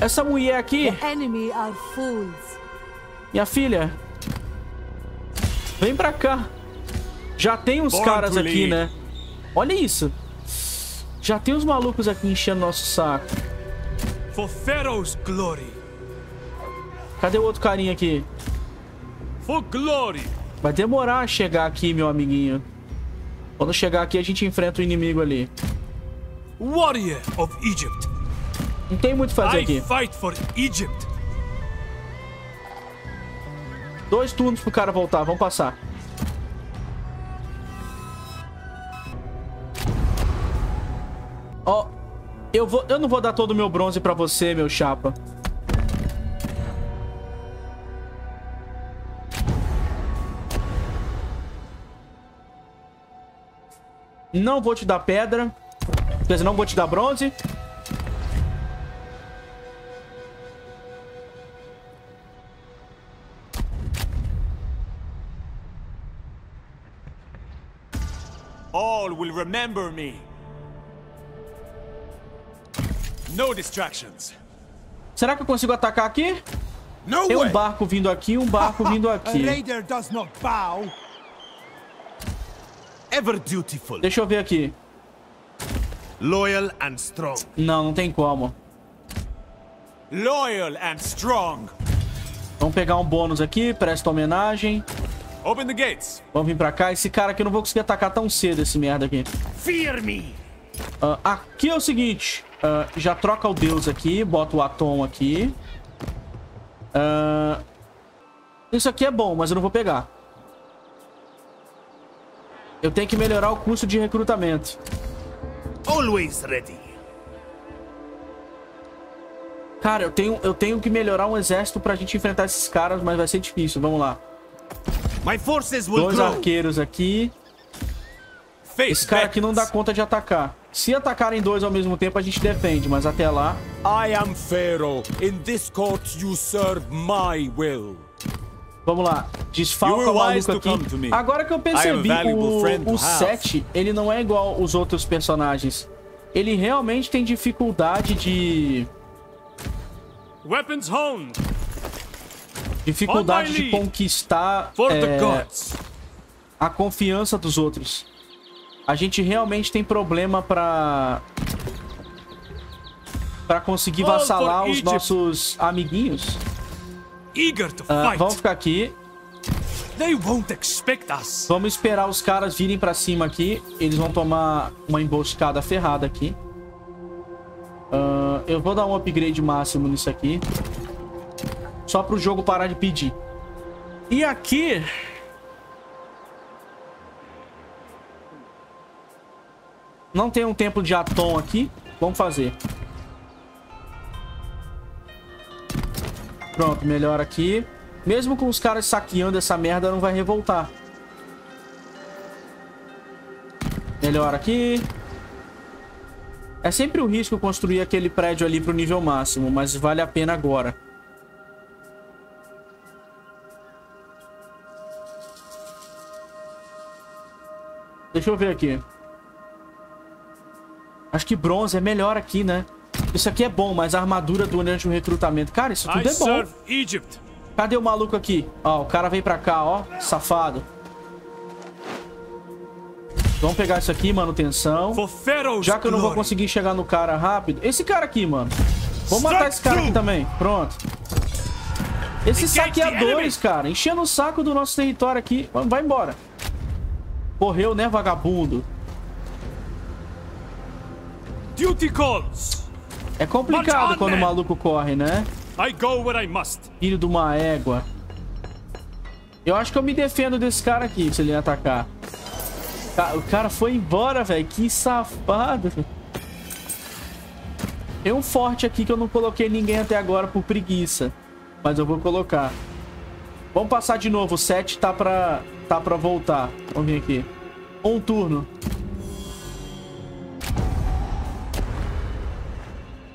Essa mulher aqui... Minha filha. Vem pra cá. Já tem uns caras aqui, né? Olha isso. Já tem uns malucos aqui enchendo nosso saco. For Pharaoh's glory. Cadê o outro carinha aqui? For glory. Vai demorar a chegar aqui, meu amiguinho. Quando chegar aqui, a gente enfrenta o inimigo ali. Warrior of Egypt. Não tem muito o que fazer aqui. Fight for Egypt. 2 turnos pro cara voltar. Vamos passar. Ó, eu não vou dar todo o meu bronze pra você, meu chapa. Não vou te dar pedra. Quer dizer, não vou te dar bronze. All will remember me. No distractions. Será que eu consigo atacar aqui? Não. Tem um barco vindo aqui, um barco vindo aqui. Deixa eu ver aqui. Loyal and strong. Não, não tem como. Loyal and strong. Vamos pegar um bônus aqui, presta homenagem. Open the gates. Vamos vir pra cá. Esse cara aqui eu não vou conseguir atacar tão cedo, esse merda aqui. Fear me. Aqui é o seguinte. Já troca o deus aqui, bota o Atum aqui. Isso aqui é bom, mas eu não vou pegar. Eu tenho que melhorar o custo de recrutamento. Always ready. Cara, eu tenho que melhorar um exército pra gente enfrentar esses caras, mas vai ser difícil. Vamos lá. Dois arqueiros aqui. Esse cara aqui não dá conta de atacar. Se atacarem dois ao mesmo tempo, a gente defende, mas até lá... Vamos lá. Desfalca o maluco aqui. Agora que eu percebi, o Seti, ele não é igual os outros personagens. Ele realmente tem dificuldade de... Dificuldade de conquistar a confiança dos outros. A gente realmente tem problema pra conseguir vassalar os nossos amiguinhos. Vamos ficar aqui. Vamos esperar os caras virem pra cima aqui. Eles vão tomar uma emboscada ferrada aqui. Eu vou dar um upgrade máximo nisso aqui. Só pro jogo parar de pedir. E aqui... Não tem um templo de Atum aqui. Vamos fazer. Pronto, melhor aqui. Mesmo com os caras saqueando essa merda, não vai revoltar. Melhor aqui. É sempre um risco construir aquele prédio ali pro nível máximo, mas vale a pena agora. Deixa eu ver aqui. Acho que bronze é melhor aqui, né? Isso aqui é bom, mas a armadura durante o recrutamento... Cara, isso tudo é bom. Cadê o maluco aqui? Ó, o cara veio pra cá, ó. Safado. Vamos pegar isso aqui, manutenção. Já que eu não vou conseguir chegar no cara rápido... Esse cara aqui, mano. Vamos matar esse cara aqui também. Pronto. Esses saqueadores, cara. Enchendo o saco do nosso território aqui. Vai embora. Correu, né, vagabundo? Duty calls. É complicado quando o maluco corre, né? Filho de uma égua. Eu acho que eu me defendo desse cara aqui, se ele atacar. O cara foi embora, velho. Que safado. Tem um forte aqui que eu não coloquei ninguém até agora por preguiça. Mas eu vou colocar. Vamos passar de novo. O Seti tá pra voltar. Vamos vir aqui. Um turno.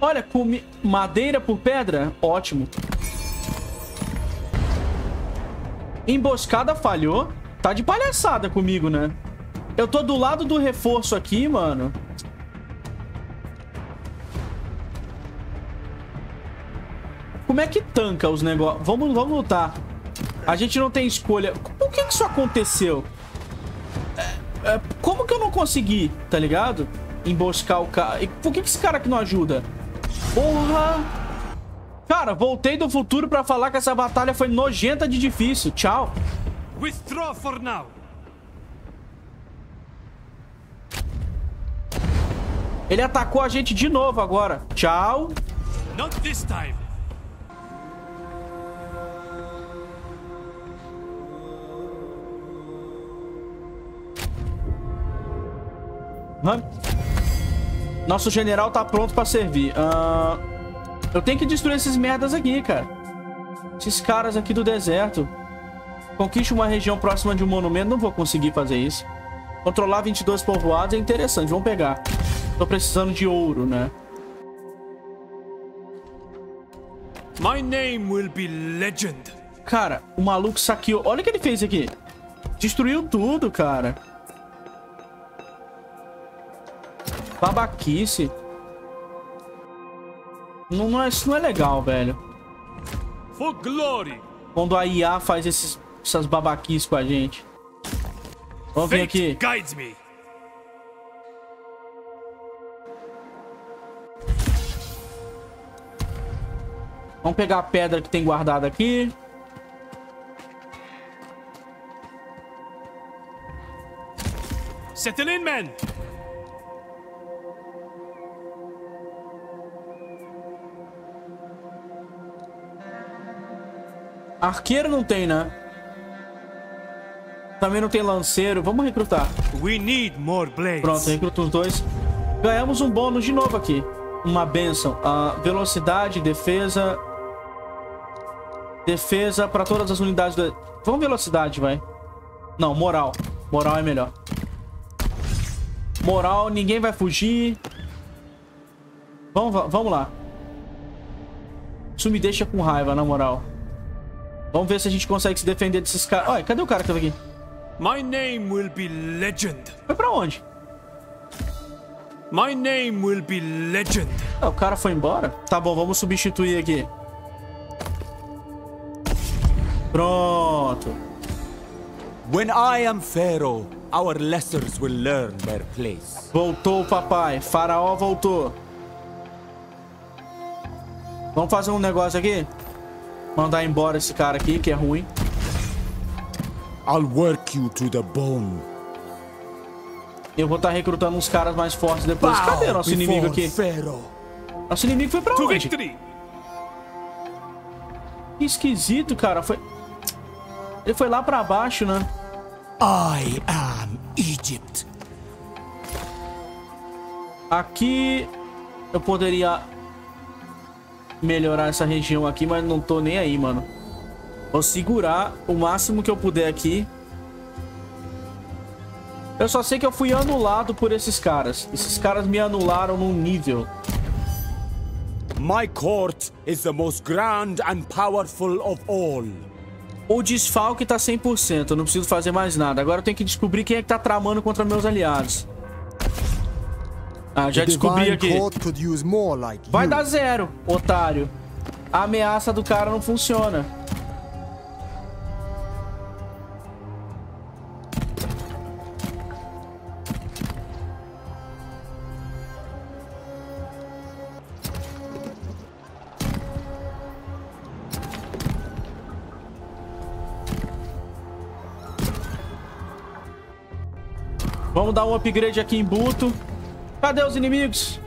Olha, com madeira por pedra, ótimo. Emboscada falhou. Tá de palhaçada comigo, né? Eu tô do lado do reforço aqui, mano. Como é que tanca os negócios? Vamos lutar. A gente não tem escolha. Por que isso aconteceu? Como que eu não consegui, tá ligado? Emboscar o cara. E por que esse cara aqui não ajuda? Porra! Cara, voltei do futuro pra falar que essa batalha foi nojenta de difícil. Tchau. Withdraw for now. Ele atacou a gente de novo agora. Tchau. Not this time. Nosso general tá pronto pra servir. Eu tenho que destruir esses merdas aqui, cara. Esses caras aqui do deserto. Conquiste uma região próxima de um monumento. Não vou conseguir fazer isso. Controlar 22 povoados é interessante. Vamos pegar. Tô precisando de ouro, né? My name will be legend. Cara, o maluco saqueou. Olha o que ele fez aqui. Destruiu tudo, cara. Babaquice. Isso não é legal, velho. For glory. Quando a IA faz essas babaquices com a gente. Vamos vir aqui. Vamos pegar a pedra que tem guardada aqui. Settle in, man. Arqueiro não tem, né? Também não tem lanceiro. Vamos recrutar. Pronto, recruta os dois. Ganhamos um bônus de novo aqui. uma benção. Velocidade, defesa. Defesa para todas as unidades do... Vamos velocidade, vai. Não, moral. Moral é melhor. Moral, ninguém vai fugir. Vamos lá. Isso me deixa com raiva, na moral. Vamos ver se a gente consegue se defender desses caras. Olha, cadê o cara que tava aqui? My name will be legend. Foi pra onde? My name will be legend. Ah, o cara foi embora? Tá bom, vamos substituir aqui. Pronto. When I am Pharaoh, our lessers will learn their place. Voltou o papai. Faraó voltou. Vamos fazer um negócio aqui. Mandar embora esse cara aqui, que é ruim. I'll work you to the bone. Eu vou estar recrutando uns caras mais fortes depois. Cadê nosso inimigo aqui? Nosso inimigo foi pra onde? Que esquisito, cara. Foi... Ele foi lá pra baixo, né? I am Egypt. Aqui eu poderia melhorar essa região aqui, mas não tô nem aí, mano. Vou segurar o máximo que eu puder aqui. Eu só sei que eu fui anulado por esses caras. Esses caras me anularam num nível. My court is the most grand and powerful of all. O desfalque tá 100%, eu não preciso fazer mais nada. Agora eu tenho que descobrir quem é que tá tramando contra meus aliados. Ah, já descobri aqui. Vai dar zero, otário. A ameaça do cara não funciona. Vamos dar um upgrade aqui em Butu. Cadê os inimigos?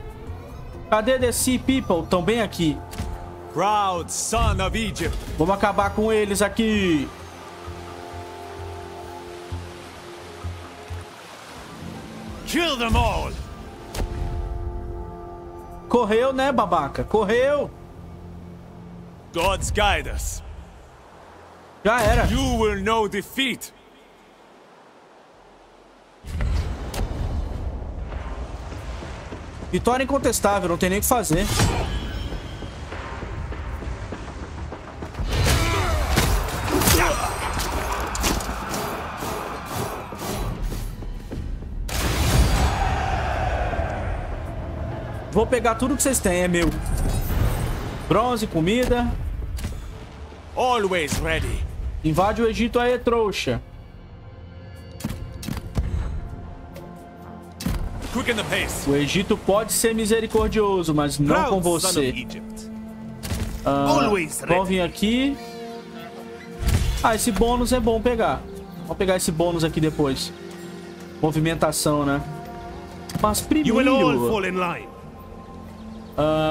Cadê the sea people? Estão bem aqui. Proud son of Egypt. Vamos acabar com eles aqui. Kill them all. Correu, né, babaca? Correu. God's guide us. Já era. You will know defeat. Vitória incontestável, não tem nem o que fazer. Vou pegar tudo que vocês têm, é meu. Bronze, comida. Always ready. Invade o Egito aí, trouxa. O Egito pode ser misericordioso, mas não com você. Vou vir aqui. Ah, esse bônus é bom pegar. Vou pegar esse bônus aqui depois. Movimentação, né? Mas primeiro...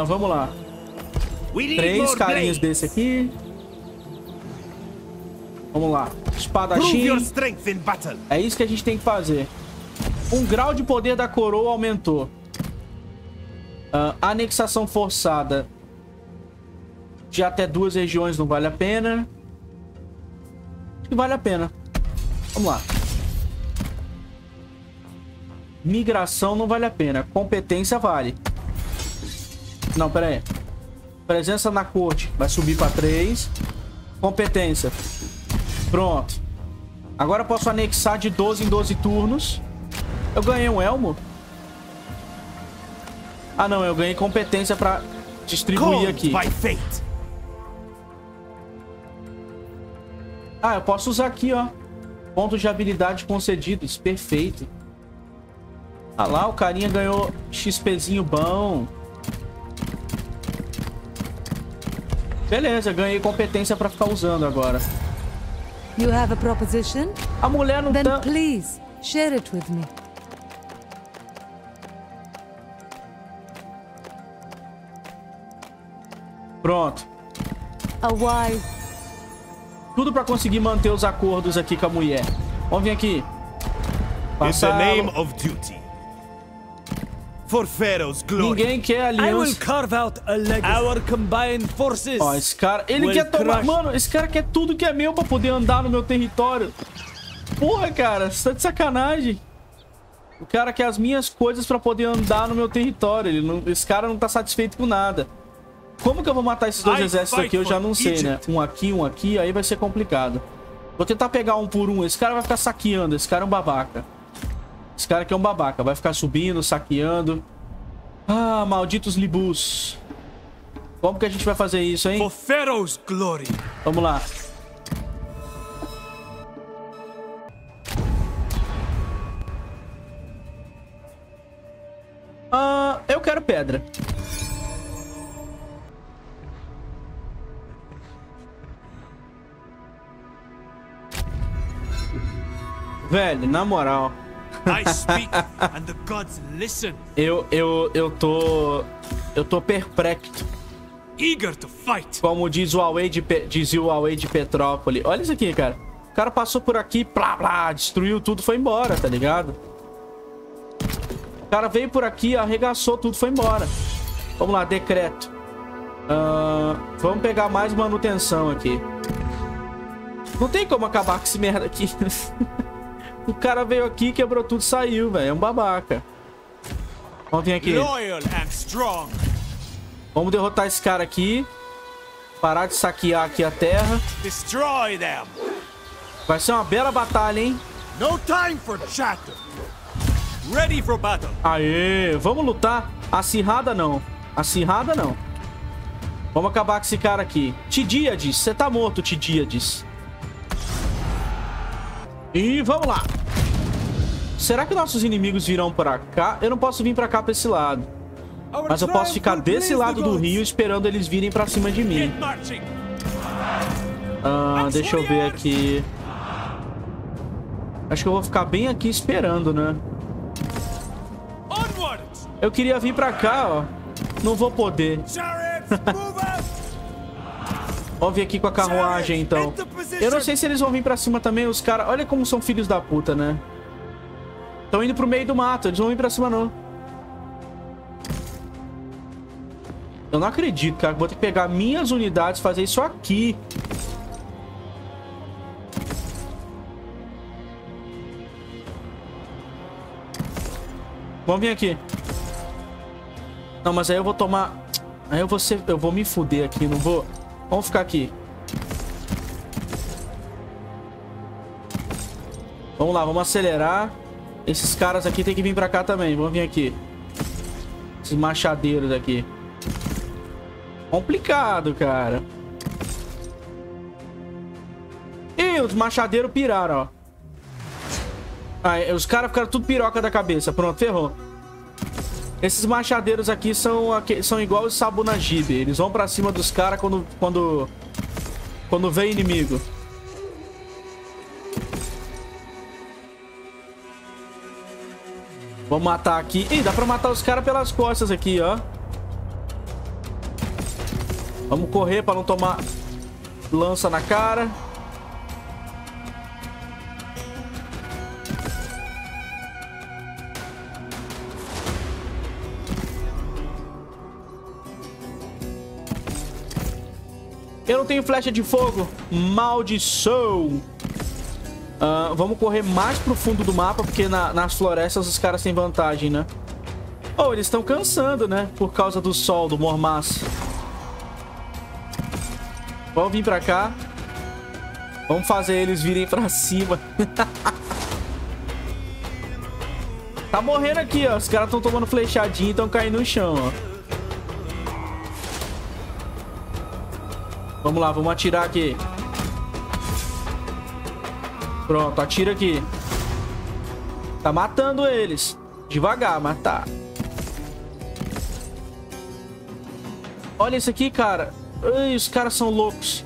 vamos lá. 3 carinhas desse aqui. Vamos lá. Espadachim. É isso que a gente tem que fazer. Um grau de poder da coroa aumentou. Anexação forçada de até 2 regiões não vale a pena. Acho que vale a pena. Vamos lá. Migração não vale a pena. Competência vale. Não, pera aí. Presença na corte vai subir para 3. Competência. Pronto. Agora eu posso anexar de 12 em 12 turnos. Eu ganhei um elmo? Ah, não. Eu ganhei competência pra distribuir aqui. Ah, eu posso usar aqui, ó. Pontos de habilidade concedidos. Perfeito. Ah lá, o carinha ganhou XPzinho bom. Beleza, ganhei competência pra ficar usando agora. A mulher não tá... Share it with me. Pronto. Tudo pra conseguir manter os acordos aqui com a mulher. Vamos vir aqui. Passar. for Pharaoh's glory. Ninguém quer aliança. I will carve out a legacy. Our combined forces. Ó, esse cara, ele quer tomar, mano, esse cara quer tudo que é meu pra poder andar no meu território. Porra, cara, você tá de sacanagem. O cara quer as minhas coisas pra poder andar no meu território. Ele não, esse cara não tá satisfeito com nada. Como que eu vou matar esses dois exércitos aqui? Eu já não sei, né? Um aqui, aí vai ser complicado. Vou tentar pegar um por um. Esse cara vai ficar saqueando. Esse cara é um babaca. Esse cara aqui é um babaca. Vai ficar subindo, saqueando. Ah, malditos Libus. Como que a gente vai fazer isso, hein? For Pharaoh's glory. Vamos lá. Ah, eu quero pedra. Velho, na moral. I speak and the gods listen. Eu tô perplexo. Eager to fight. Como diz o Huawei de Petrópolis. Olha isso aqui, cara. O cara passou por aqui, blá blá, destruiu tudo, foi embora, tá ligado? O cara veio por aqui, arregaçou tudo, foi embora. Vamos lá, decreto. Vamos pegar mais manutenção aqui. Não tem como acabar com esse merda aqui. O cara veio aqui, quebrou tudo, saiu, velho. É um babaca. Vamos vir aqui. Vamos derrotar esse cara aqui. Parar de saquear aqui a terra. Vai ser uma bela batalha, hein? Aê, vamos lutar. Acirrada não. Acirrada não. Vamos acabar com esse cara aqui. Tidiades, você tá morto, Tidiades. E vamos lá. Será que nossos inimigos virão pra cá? Eu não posso vir pra cá, pra esse lado. Mas eu posso ficar desse lado do rio esperando eles virem pra cima de mim. Deixa eu ver aqui. Acho que eu vou ficar bem aqui esperando, né? Eu queria vir pra cá, ó. Não vou poder. Vamos vir aqui com a carruagem, então. Eu não sei se eles vão vir pra cima também, os caras. Olha como são filhos da puta, né? Estão indo pro meio do mato. Eles não vão vir pra cima, não. Eu não acredito, cara. Vou ter que pegar minhas unidades e fazer isso aqui. Vamos vir aqui. Não, mas aí eu vou tomar... Aí eu vou ser... Eu vou me fuder aqui, não vou... Vamos ficar aqui. Vamos lá, vamos acelerar. Esses caras aqui tem que vir pra cá também. Vamos vir aqui. Esses machadeiros aqui. Complicado, cara. Ih, os machadeiros piraram, ó. Aí, os caras ficaram tudo piroca da cabeça. Pronto, ferrou. Esses machadeiros aqui são igual os sabunagibe. Eles vão pra cima dos caras quando vem inimigo. Vamos matar aqui. Ih, dá pra matar os caras pelas costas aqui, ó. Vamos correr pra não tomar lança na cara. Eu não tenho flecha de fogo. Maldição. Vamos correr mais pro fundo do mapa, porque nas florestas os caras têm vantagem, né? Oh, eles estão cansando, né? Por causa do sol, do mormaço. Vamos vir pra cá. Vamos fazer eles virem pra cima. Tá morrendo aqui, ó. Os caras estão tomando flechadinha e estão caindo no chão, ó. Vamos lá, vamos atirar aqui. Pronto, atira aqui. Tá matando eles. Devagar, matar. Olha isso aqui, cara. Ai, os caras são loucos.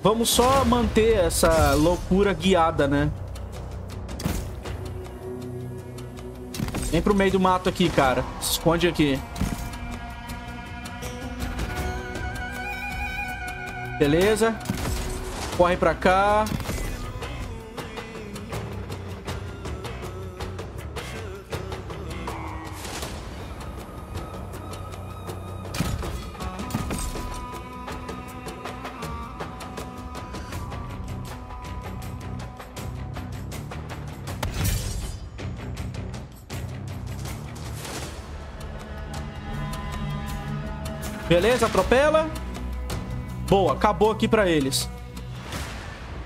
Vamos só manter essa loucura guiada, né? Vem pro meio do mato aqui, cara. Se esconde aqui. Beleza. Corre pra cá. Beleza, atropela. Boa, acabou aqui pra eles.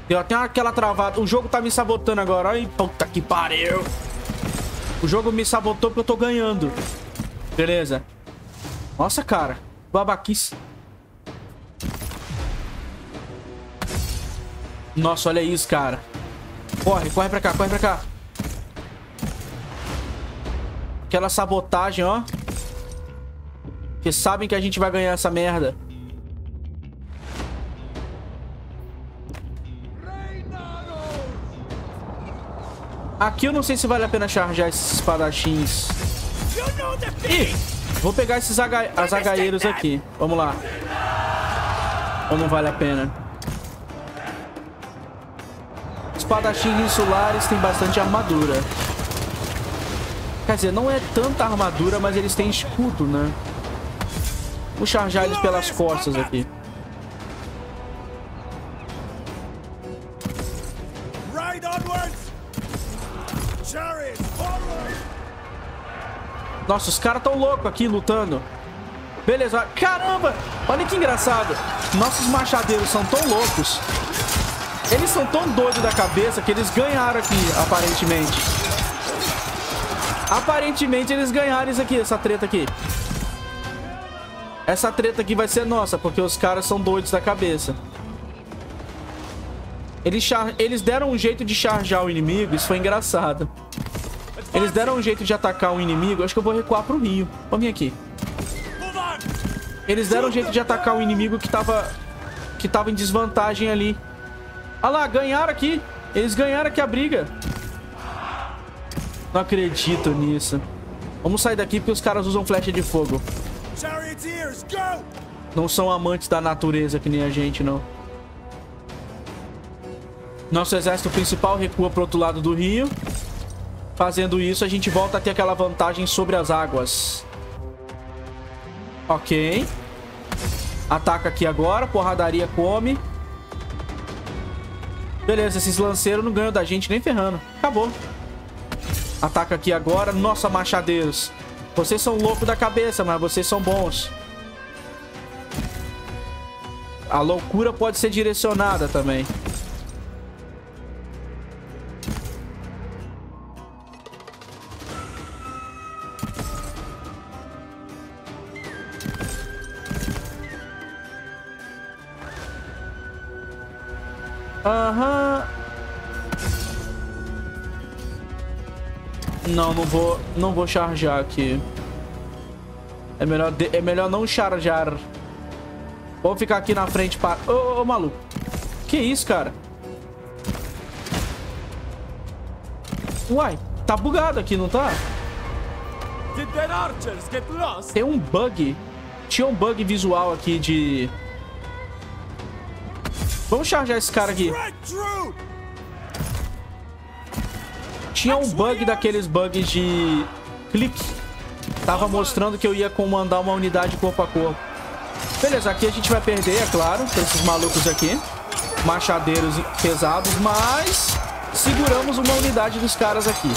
Deu até aquela travada. O jogo tá me sabotando agora. Ai, puta que pariu. O jogo me sabotou porque eu tô ganhando. Beleza. Nossa, cara. Babaquice. Nossa, olha isso, cara. Corre, corre pra cá, corre pra cá. Aquela sabotagem, ó. Porque sabem que a gente vai ganhar essa merda. Aqui eu não sei se vale a pena charjar esses espadachins. Ih, vou pegar esses agaeiros aqui. Vamos lá. Ou não vale a pena? Espadachins insulares têm bastante armadura. Quer dizer, não é tanta armadura, mas eles têm escudo, né? Vou charjar eles pelas costas aqui. Nossa, os caras tão loucos aqui lutando. Beleza, caramba! Olha que engraçado. Nossos machadeiros são tão loucos. Eles são tão doidos da cabeça que eles ganharam aqui, aparentemente. Aparentemente eles ganharam isso aqui, essa treta aqui. Essa treta aqui vai ser nossa, porque os caras são doidos da cabeça. Eles deram um jeito de charjar o inimigo, isso foi engraçado. Eles deram um jeito de atacar o inimigo. Acho que eu vou recuar pro rio. Vamos vir aqui. Eles deram um jeito de atacar o inimigo que tava em desvantagem ali. Ah lá, ganharam aqui. Eles ganharam aqui a briga. Não acredito nisso. Vamos sair daqui porque os caras usam flecha de fogo. Não são amantes da natureza que nem a gente, não. Nosso exército principal recua pro outro lado do rio. Fazendo isso, a gente volta a ter aquela vantagem sobre as águas. Ok. Ataca aqui agora. Porradaria come. Beleza, esses lanceiros não ganham da gente nem ferrando. Acabou. Ataca aqui agora. Nossa, machadeiros. Vocês são loucos da cabeça, mas vocês são bons. A loucura pode ser direcionada também. Aham. Não, não vou charjar aqui. É melhor não charjar. Vou ficar aqui na frente para... Ô, maluco. Que isso, cara? Uai, tá bugado aqui, não tá? Tem um bug. Tinha um bug visual aqui de... Vamos charjar esse cara aqui. Tinha um bug daqueles bugs de clique. Tava mostrando que eu ia comandar uma unidade corpo a corpo. Beleza, aqui a gente vai perder, é claro, pra esses malucos aqui. Machadeiros pesados, mas seguramos uma unidade dos caras aqui.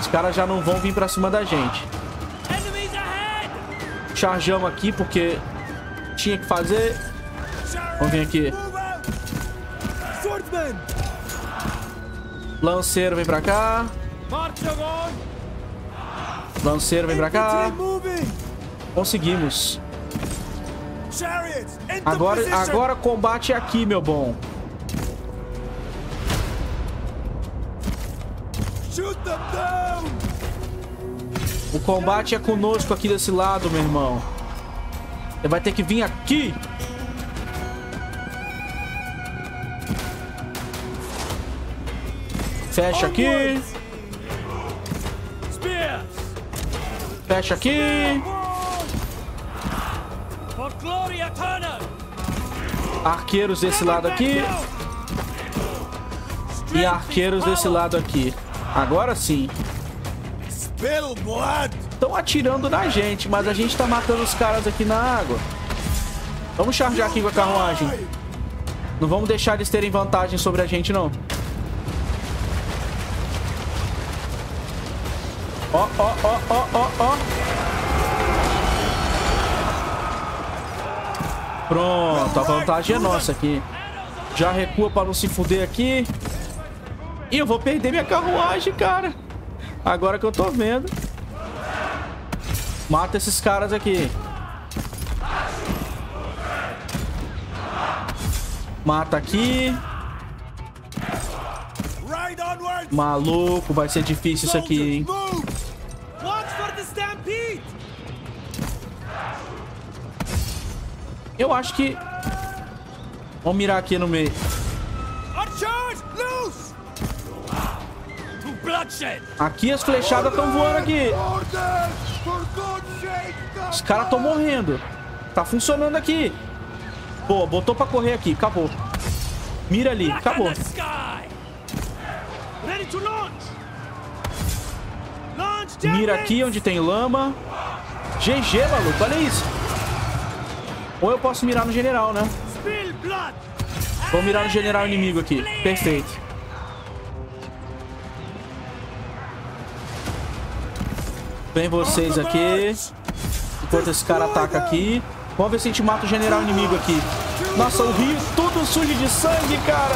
Os caras já não vão vir pra cima da gente. Charjamos aqui porque tinha que fazer... Vamos vir aqui. Lanceiro vem pra cá. Lanceiro vem pra cá. Conseguimos. Agora combate aqui, meu bom. O combate é conosco aqui desse lado, meu irmão. Você vai ter que vir aqui. Fecha aqui. Fecha aqui. Arqueiros desse lado aqui. E arqueiros desse lado aqui. Agora sim. Estão atirando na gente, mas a gente tá matando os caras aqui na água. Vamos charjar aqui com a carruagem. Não vamos deixar eles terem vantagem sobre a gente, não. Ó, ó, ó, ó, ó, ó. Pronto, a vantagem é nossa aqui. Já recua para não se fuder aqui. E eu vou perder minha carruagem, cara. Agora que eu tô vendo. Mata esses caras aqui. Mata aqui. Maluco, vai ser difícil isso aqui, hein? Eu acho que... Vamos mirar aqui no meio. Aqui as flechadas estão voando aqui. Os caras estão morrendo. Tá funcionando aqui. Boa, botou pra correr aqui. Acabou. Mira ali. Acabou. Mira aqui onde tem lama. GG, maluco. Olha isso. Ou eu posso mirar no general, né? Vou mirar no general inimigo aqui. Perfeito. Vem vocês aqui. Enquanto esse cara ataca aqui. Vamos ver se a gente mata o general inimigo aqui. Nossa, o rio tudo sujo de sangue, cara.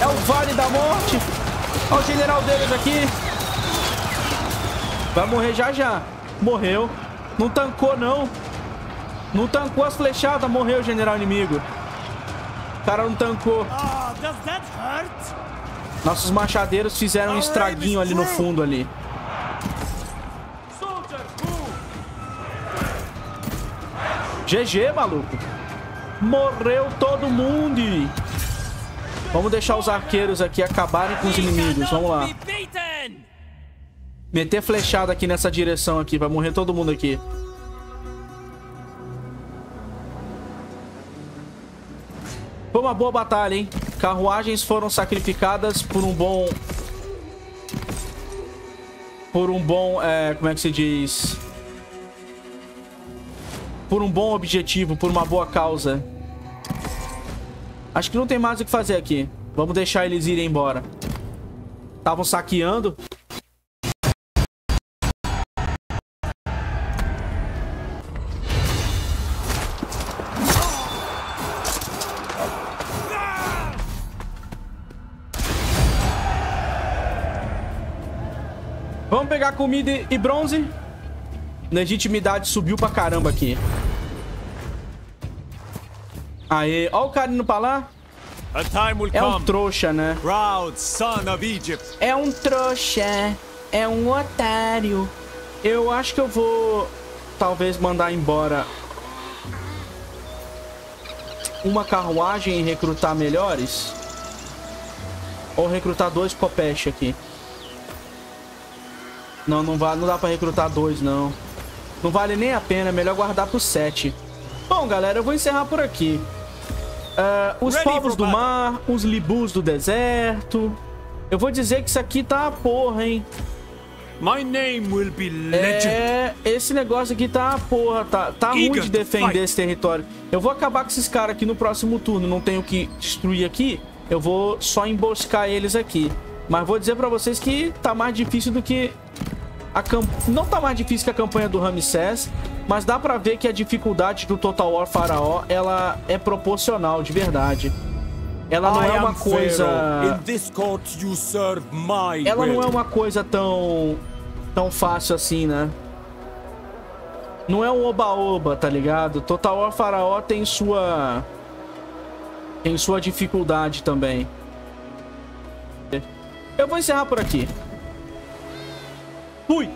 É o Vale da Morte. Olha o general deles aqui. Vai morrer já já. Morreu. Não tancou, não. Não tancou as flechadas. Morreu o general inimigo. O cara não tancou. Nossos machadeiros fizeram um estraguinho ali no fundo ali. GG, maluco. Morreu todo mundo. Vamos deixar os arqueiros aqui acabarem com os inimigos. Vamos lá. Meter flechada aqui nessa direção aqui. Vai morrer todo mundo aqui. Foi uma boa batalha, hein? Carruagens foram sacrificadas por um bom... como é que se diz? Por um bom objetivo, por uma boa causa. Acho que não tem mais o que fazer aqui. Vamos deixar eles irem embora. Estavam saqueando. Vamos pegar comida e bronze. Legitimidade subiu pra caramba aqui. Aê, ó o cara indo pra lá. É um trouxa, né? É um trouxa. É um otário. Eu acho que eu vou... Talvez mandar embora uma carruagem e recrutar melhores. Ou recrutar dois copeche aqui. Não, não dá pra recrutar dois, não. Não vale nem a pena, é melhor guardar pro 7. Bom, galera, eu vou encerrar por aqui. Os povos do mar, os libus do deserto. Eu vou dizer que isso aqui tá a porra, hein? My name will be legend. É, esse negócio aqui tá a porra, tá ruim de defender esse território. Eu vou acabar com esses caras aqui no próximo turno. Não tenho o que destruir aqui. Eu vou só emboscar eles aqui. Mas vou dizer pra vocês que tá mais difícil do que... Não tá mais difícil que a campanha do Ramsés, mas dá pra ver que a dificuldade do Total War Faraó, ela é proporcional, de verdade. Ela não é uma coisa... Ela não é uma coisa tão fácil assim, né? Não é um oba-oba, tá ligado? Total War Faraó tem sua... dificuldade também. Eu vou encerrar por aqui. Fui!